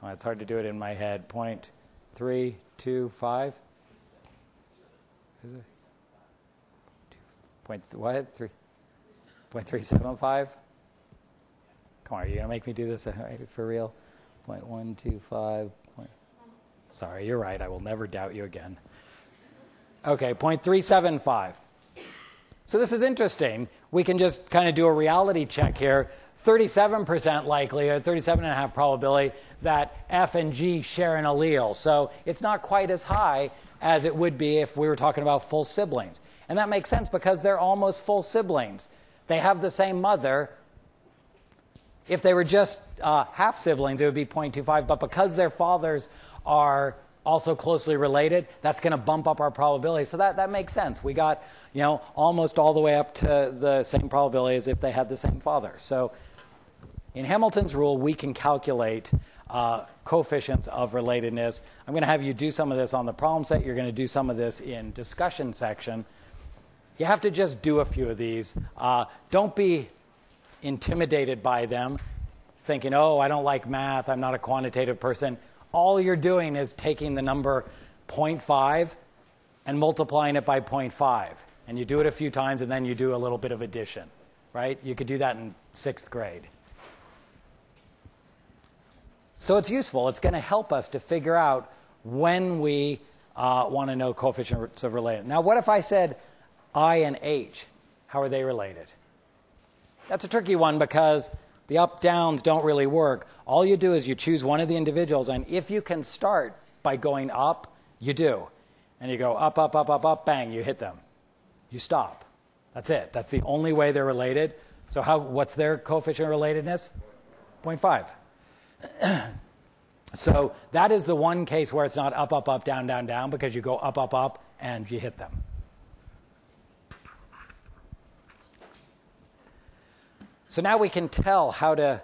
well, it's hard to do it in my head. zero point three two five. Is it? Point th what? Three. zero point three seven five. Come on, are you gonna make me do this for real? zero point one two five. Sorry, you're right. I will never doubt you again. Okay, zero point three seven five. So this is interesting. We can just kind of do a reality check here. thirty-seven percent likelihood, thirty-seven and a half probability that F and G share an allele. So it's not quite as high as it would be if we were talking about full siblings. And that makes sense because they're almost full siblings. They have the same mother. If they were just uh, half siblings, it would be zero point two five. But because their fathers are also closely related, that's going to bump up our probability. So that, that makes sense. We got, you know, almost all the way up to the same probability as if they had the same father. So in Hamilton's rule, we can calculate uh, coefficients of relatedness. I'm going to have you do some of this on the problem set. You're going to do some of this in discussion section. You have to just do a few of these. Uh, don't be intimidated by them, thinking, oh, I don't like math, I'm not a quantitative person. All you're doing is taking the number zero point five and multiplying it by zero point five. And you do it a few times, and then you do a little bit of addition, right? You could do that in sixth grade. So it's useful. It's going to help us to figure out when we uh, want to know coefficients of relatedness. Now, what if I said I and H? How are they related? That's a tricky one because the up-downs don't really work. All you do is you choose one of the individuals, and if you can start by going up, you do. And you go up, up, up, up, up, bang, you hit them. You stop. That's it. That's the only way they're related. So how, what's their coefficient of relatedness? zero point five. So that is the one case where it's not up, up, up, down, down, down, because you go up, up, up, and you hit them. So now we can tell how to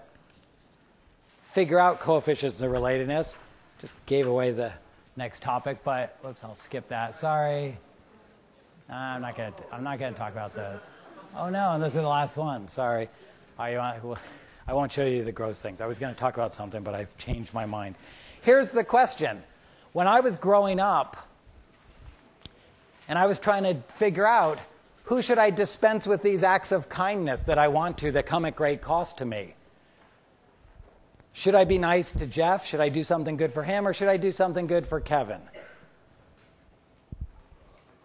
figure out coefficients of relatedness. Just gave away the next topic, but whoops, I'll skip that. Sorry. No, I'm not gonna. I'm not gonna talk about those. Oh no, and those are the last one. Sorry. I, I won't show you the gross things. I was going to talk about something, but I've changed my mind. Here's the question: when I was growing up, and I was trying to figure out, who should I dispense with these acts of kindness that I want to that come at great cost to me? Should I be nice to Jeff? Should I do something good for him? Or should I do something good for Kevin?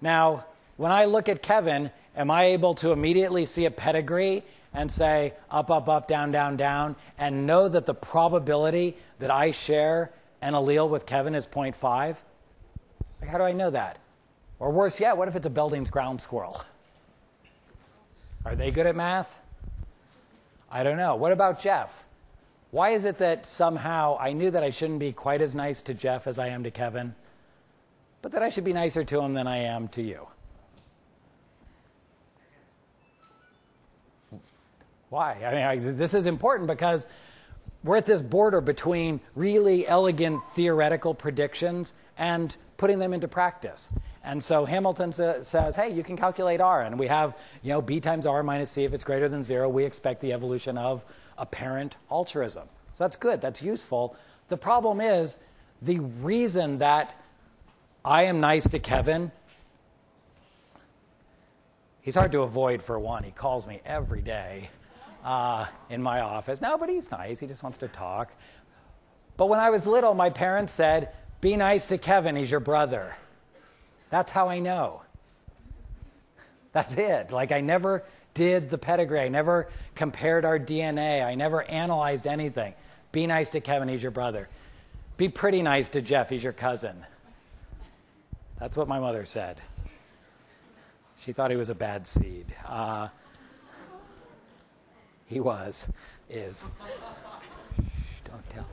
Now, when I look at Kevin Am I able to immediately see a pedigree and say up, up, up, down, down, down, and know that the probability that I share an allele with Kevin is zero point five? Like, how do I know that? Or worse yet, what if it's a Belding's ground squirrel? Are they good at math? I don't know. What about Jeff? Why is it that somehow I knew that I shouldn't be quite as nice to Jeff as I am to Kevin, but that I should be nicer to him than I am to you? Why? I mean, I, this is important because we're at this border between really elegant theoretical predictions and putting them into practice. And so Hamilton sa says, hey, you can calculate R, and we have, you know, B times R minus C. If it's greater than zero, we expect the evolution of apparent altruism. So that's good. That's useful. The problem is the reason that I am nice to Kevin, he's hard to avoid for one. He calls me every day uh, in my office. No, but he's nice. He just wants to talk. But when I was little, my parents said, be nice to Kevin. He's your brother. That's how I know. That's it. Like, I never did the pedigree. I never compared our D N A. I never analyzed anything. Be nice to Kevin. He's your brother. Be pretty nice to Jeff. He's your cousin. That's what my mother said. She thought he was a bad seed. Uh, he was, is. Don't tell.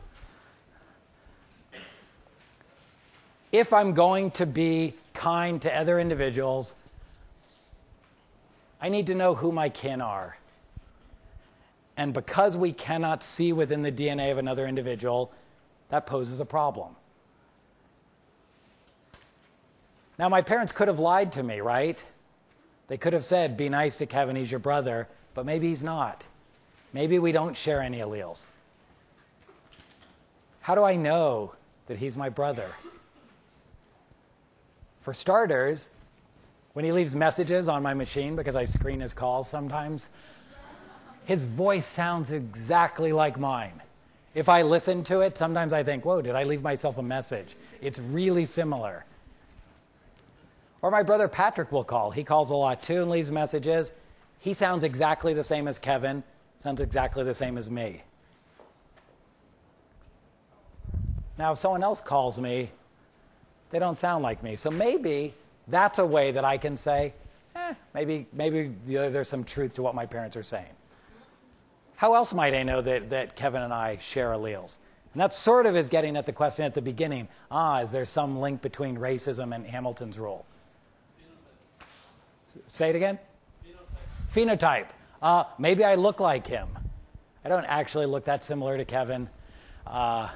If I'm going to be kind to other individuals, I need to know who my kin are. And because we cannot see within the D N A of another individual, that poses a problem. Now, my parents could have lied to me, right? They could have said, be nice to Kevin, he's your brother, but maybe he's not. Maybe we don't share any alleles. How do I know that he's my brother? For starters, when he leaves messages on my machine, because I screen his calls sometimes, his voice sounds exactly like mine. If I listen to it, sometimes I think, whoa, did I leave myself a message? It's really similar. Or my brother Patrick will call. He calls a lot too and leaves messages. He sounds exactly the same as Kevin, sounds exactly the same as me. Now, if someone else calls me, they don't sound like me. So maybe that's a way that I can say, eh, maybe, maybe you know, there's some truth to what my parents are saying. How else might I know that, that Kevin and I share alleles? And that sort of is getting at the question at the beginning. Ah, is there some link between racism and Hamilton's rule? Phenotype. Say it again? Phenotype. Phenotype. Uh, maybe I look like him. I don't actually look that similar to Kevin. Uh,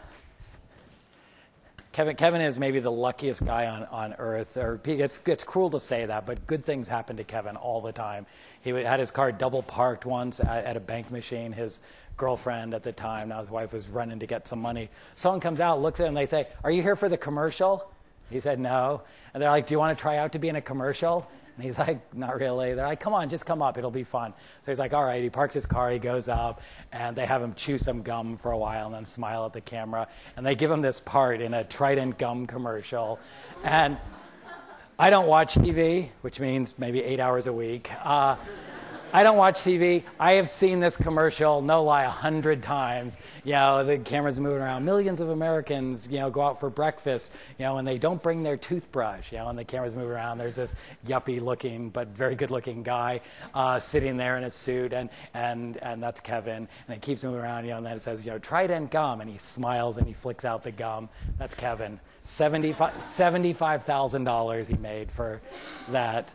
Kevin, Kevin is maybe the luckiest guy on, on earth. Or it's, it's cruel to say that, but good things happen to Kevin all the time. He had his car double parked once at, at a bank machine. His girlfriend at the time, now his wife, was running to get some money. Someone comes out, looks at him, and they say, are you here for the commercial? He said, no. And they're like, do you want to try out to be in a commercial? And he's like, not really. They're like, come on, just come up. It'll be fun. So he's like, all right. He parks his car. He goes up, and they have him chew some gum for a while and then smile at the camera. And they give him this part in a Trident gum commercial. And I don't watch T V, which means maybe eight hours a week. Uh, I don't watch T V. I have seen this commercial, no lie, a hundred times. You know, the camera's moving around. Millions of Americans, you know, go out for breakfast, you know, and they don't bring their toothbrush, you know, and the camera's moving around. There's this yuppie-looking but very good-looking guy uh, sitting there in a suit, and, and, and that's Kevin. And it keeps moving around, you know, and then it says, you know, Trident gum, and he smiles and he flicks out the gum. That's Kevin. seventy-five thousand dollars he made for that.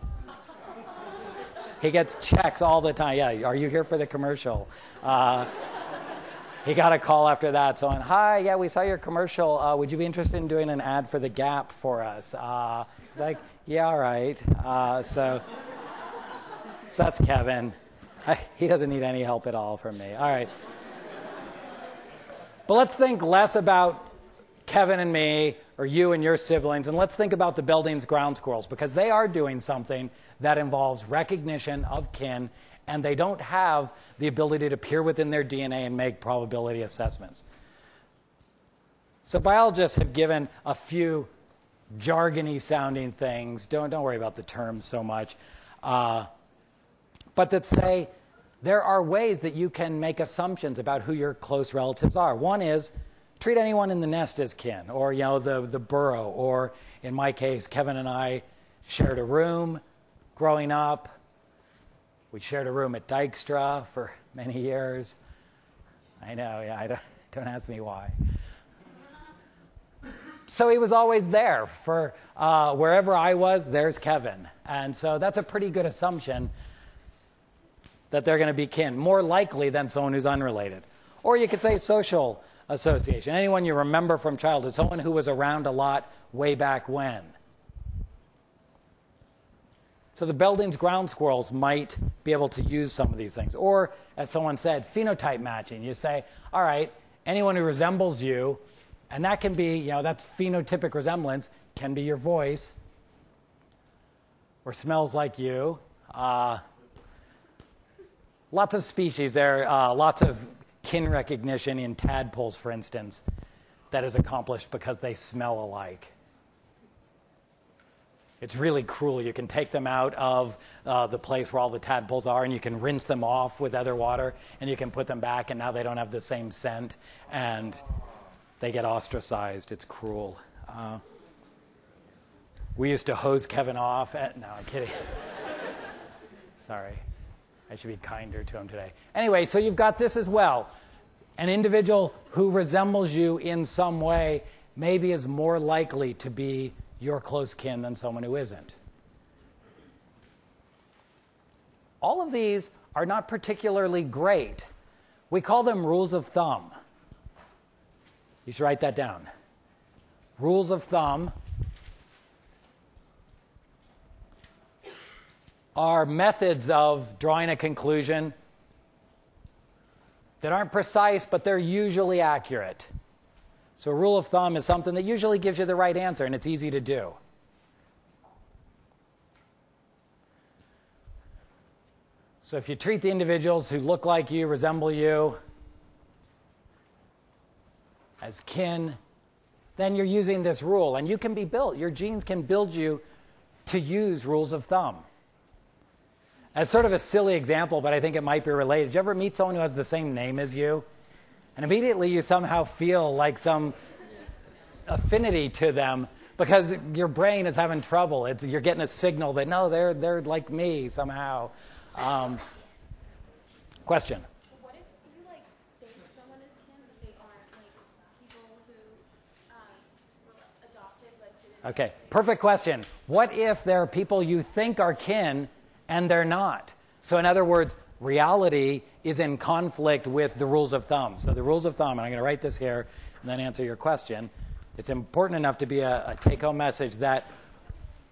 He gets checks all the time. Yeah, are you here for the commercial? Uh, he got a call after that. So, on, hi, yeah, we saw your commercial. Uh, would you be interested in doing an ad for The Gap for us? Uh, he's like, yeah, all right. Uh, so, so that's Kevin. I, he doesn't need any help at all from me. All right. But let's think less about Kevin and me, or you and your siblings, and let's think about the Belding's ground squirrels, because they are doing something that involves recognition of kin, and they don't have the ability to peer within their D N A and make probability assessments. So biologists have given a few jargony sounding things. Don't, don't worry about the terms so much. Uh, but that say there are ways that you can make assumptions about who your close relatives are. One is treat anyone in the nest as kin, or you know, the, the burrow, or in my case, Kevin and I shared a room growing up. We shared a room at Dykstra for many years. I know, yeah, I don't, don't ask me why. So he was always there for uh, wherever I was, there's Kevin. And so that's a pretty good assumption that they're going to be kin, more likely than someone who's unrelated. Or you could say social association, anyone you remember from childhood, someone who was around a lot way back when. So the Belding's ground squirrels might be able to use some of these things. Or, as someone said, phenotype matching. You say, all right, anyone who resembles you, and that can be, you know, that's phenotypic resemblance, can be your voice, or smells like you. Uh, lots of species there, uh, lots of kin recognition in tadpoles, for instance, that is accomplished because they smell alike. It's really cruel. You can take them out of uh, the place where all the tadpoles are, and you can rinse them off with other water, and you can put them back, and now they don't have the same scent, and they get ostracized. It's cruel. Uh, we used to hose Kevin off. At, no, I'm kidding. Sorry. I should be kinder to him today. Anyway, so you've got this as well. An individual who resembles you in some way maybe is more likely to be your close kin than someone who isn't. All of these are not particularly great. We call them rules of thumb. You should write that down. Rules of thumb are methods of drawing a conclusion that aren't precise, but they're usually accurate. So a rule of thumb is something that usually gives you the right answer, and it's easy to do. So if you treat the individuals who look like you, resemble you, as kin, then you're using this rule. And you can be built. Your genes can build you to use rules of thumb. As sort of a silly example, but I think it might be related. Did you ever meet someone who has the same name as you? And immediately you somehow feel like some affinity to them because your brain is having trouble. It's, you're getting a signal that, no, they're, they're like me somehow. Um, question? What if you like, think someone is kin, but they aren't like people who um, were adopted? Like, didn't okay, perfect question. What if there are people you think are kin and they're not? So in other words, reality is in conflict with the rules of thumb. So the rules of thumb, and I'm going to write this here and then answer your question. It's important enough to be a, a take-home message that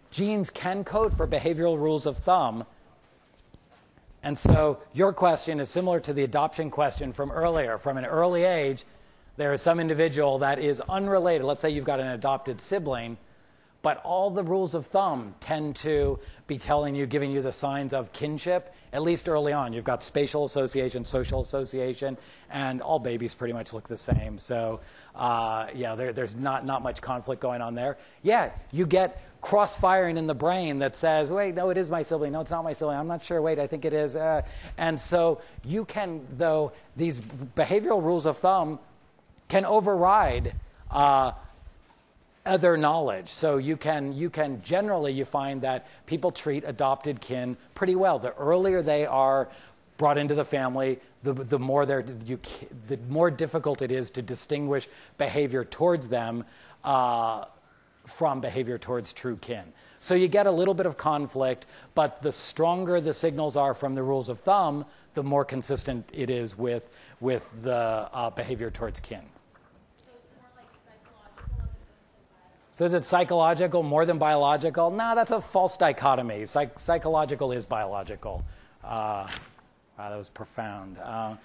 genes can code for behavioral rules of thumb. And so your question is similar to the adoption question from earlier. From an early age, there is some individual that is unrelated. Let's say you've got an adopted sibling, but all the rules of thumb tend to be telling you, giving you the signs of kinship, at least early on. You've got spatial association, social association, and all babies pretty much look the same. So uh, yeah, there, there's not, not much conflict going on there. Yeah, you get cross-firing in the brain that says, wait, no, it is my sibling. No, it's not my sibling. I'm not sure. Wait, I think it is. Uh. And so you can, though, these behavioral rules of thumb can override uh, other knowledge. So you can, you can generally, you find that people treat adopted kin pretty well. The earlier they are brought into the family, the, the, more, they're, you, the more difficult it is to distinguish behavior towards them uh, from behavior towards true kin. So you get a little bit of conflict, but the stronger the signals are from the rules of thumb, the more consistent it is with, with the uh, behavior towards kin. So is it psychological more than biological? No, that's a false dichotomy. Psych psychological is biological. Uh, wow, that was profound. Uh,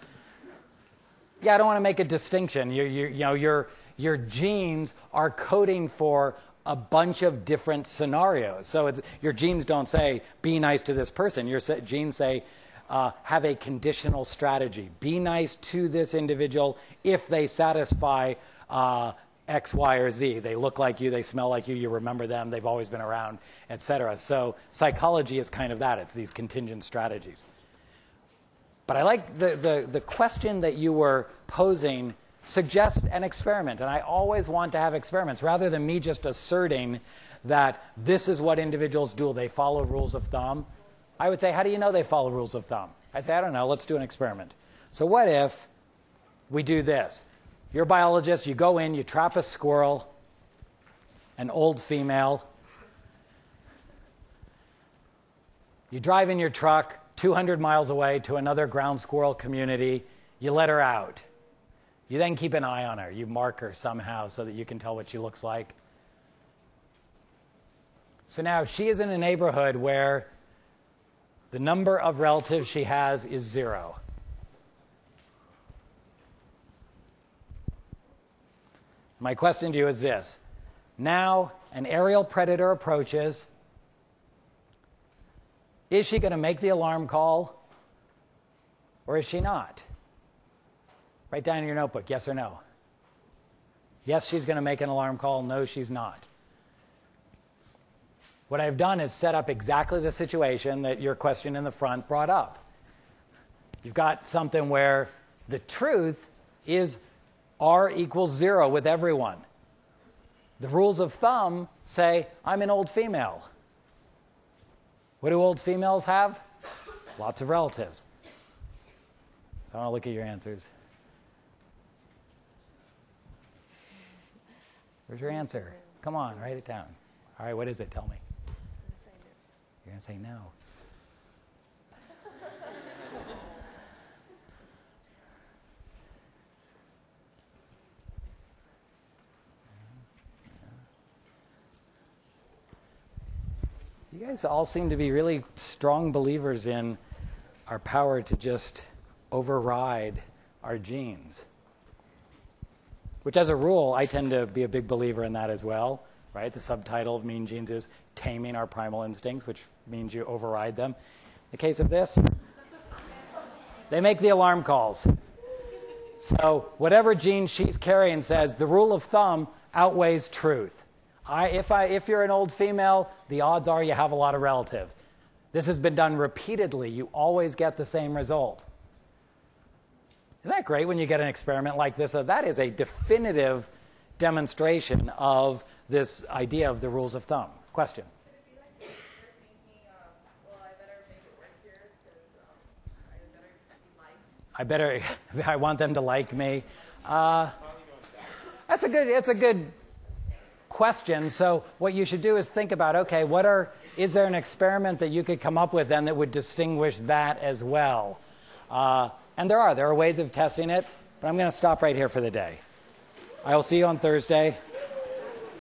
yeah, I don't want to make a distinction. You, you, you know, your, your genes are coding for a bunch of different scenarios. So it's, your genes don't say, be nice to this person. Your genes say, uh, have a conditional strategy. Be nice to this individual if they satisfy uh, X, Y, or Z. They look like you, they smell like you, you remember them, they've always been around, et cetera. So psychology is kind of that. It's these contingent strategies. But I like the, the, the question that you were posing suggests an experiment. And I always want to have experiments rather than me just asserting that this is what individuals do. They follow rules of thumb. I would say, how do you know they follow rules of thumb? I say, I don't know. Let's do an experiment. So what if we do this? You're a biologist. You go in. You trap a squirrel, an old female. You drive in your truck two hundred miles away to another ground squirrel community. You let her out. You then keep an eye on her. You mark her somehow so that you can tell what she looks like. So now she is in a neighborhood where the number of relatives she has is zero. My question to you is this. Now an aerial predator approaches. Is she going to make the alarm call or is she not? Write down in your notebook, yes or no. Yes, she's going to make an alarm call. No, she's not. What I've done is set up exactly the situation that your question in the front brought up. You've got something where the truth is R equals zero with everyone. The rules of thumb say, I'm an old female. What do old females have? Lots of relatives. So I want to look at your answers. Where's your answer? Come on, write it down. All right, what is it? Tell me. You're going to say no. You guys all seem to be really strong believers in our power to just override our genes, which as a rule, I tend to be a big believer in that as well. Right? The subtitle of Mean Genes is Taming Our Primal Instincts, which means you override them. In the case of this, they make the alarm calls. So whatever gene she's carrying says the rule of thumb outweighs truth. I, if, I, if you're an old female, the odds are you have a lot of relatives. This has been done repeatedly. You always get the same result. Isn't that great when you get an experiment like this? So that is a definitive demonstration of this idea of the rules of thumb. Question? Could it be like you're thinking, uh, well, I better make it work here because um, I better be liked? I better, I want them to like me. Uh, that's a good, that's a good question. So what you should do is think about, okay, what are, is there an experiment that you could come up with then that would distinguish that as well? Uh, and there are. There are ways of testing it, but I'm going to stop right here for the day. I will see you on Thursday.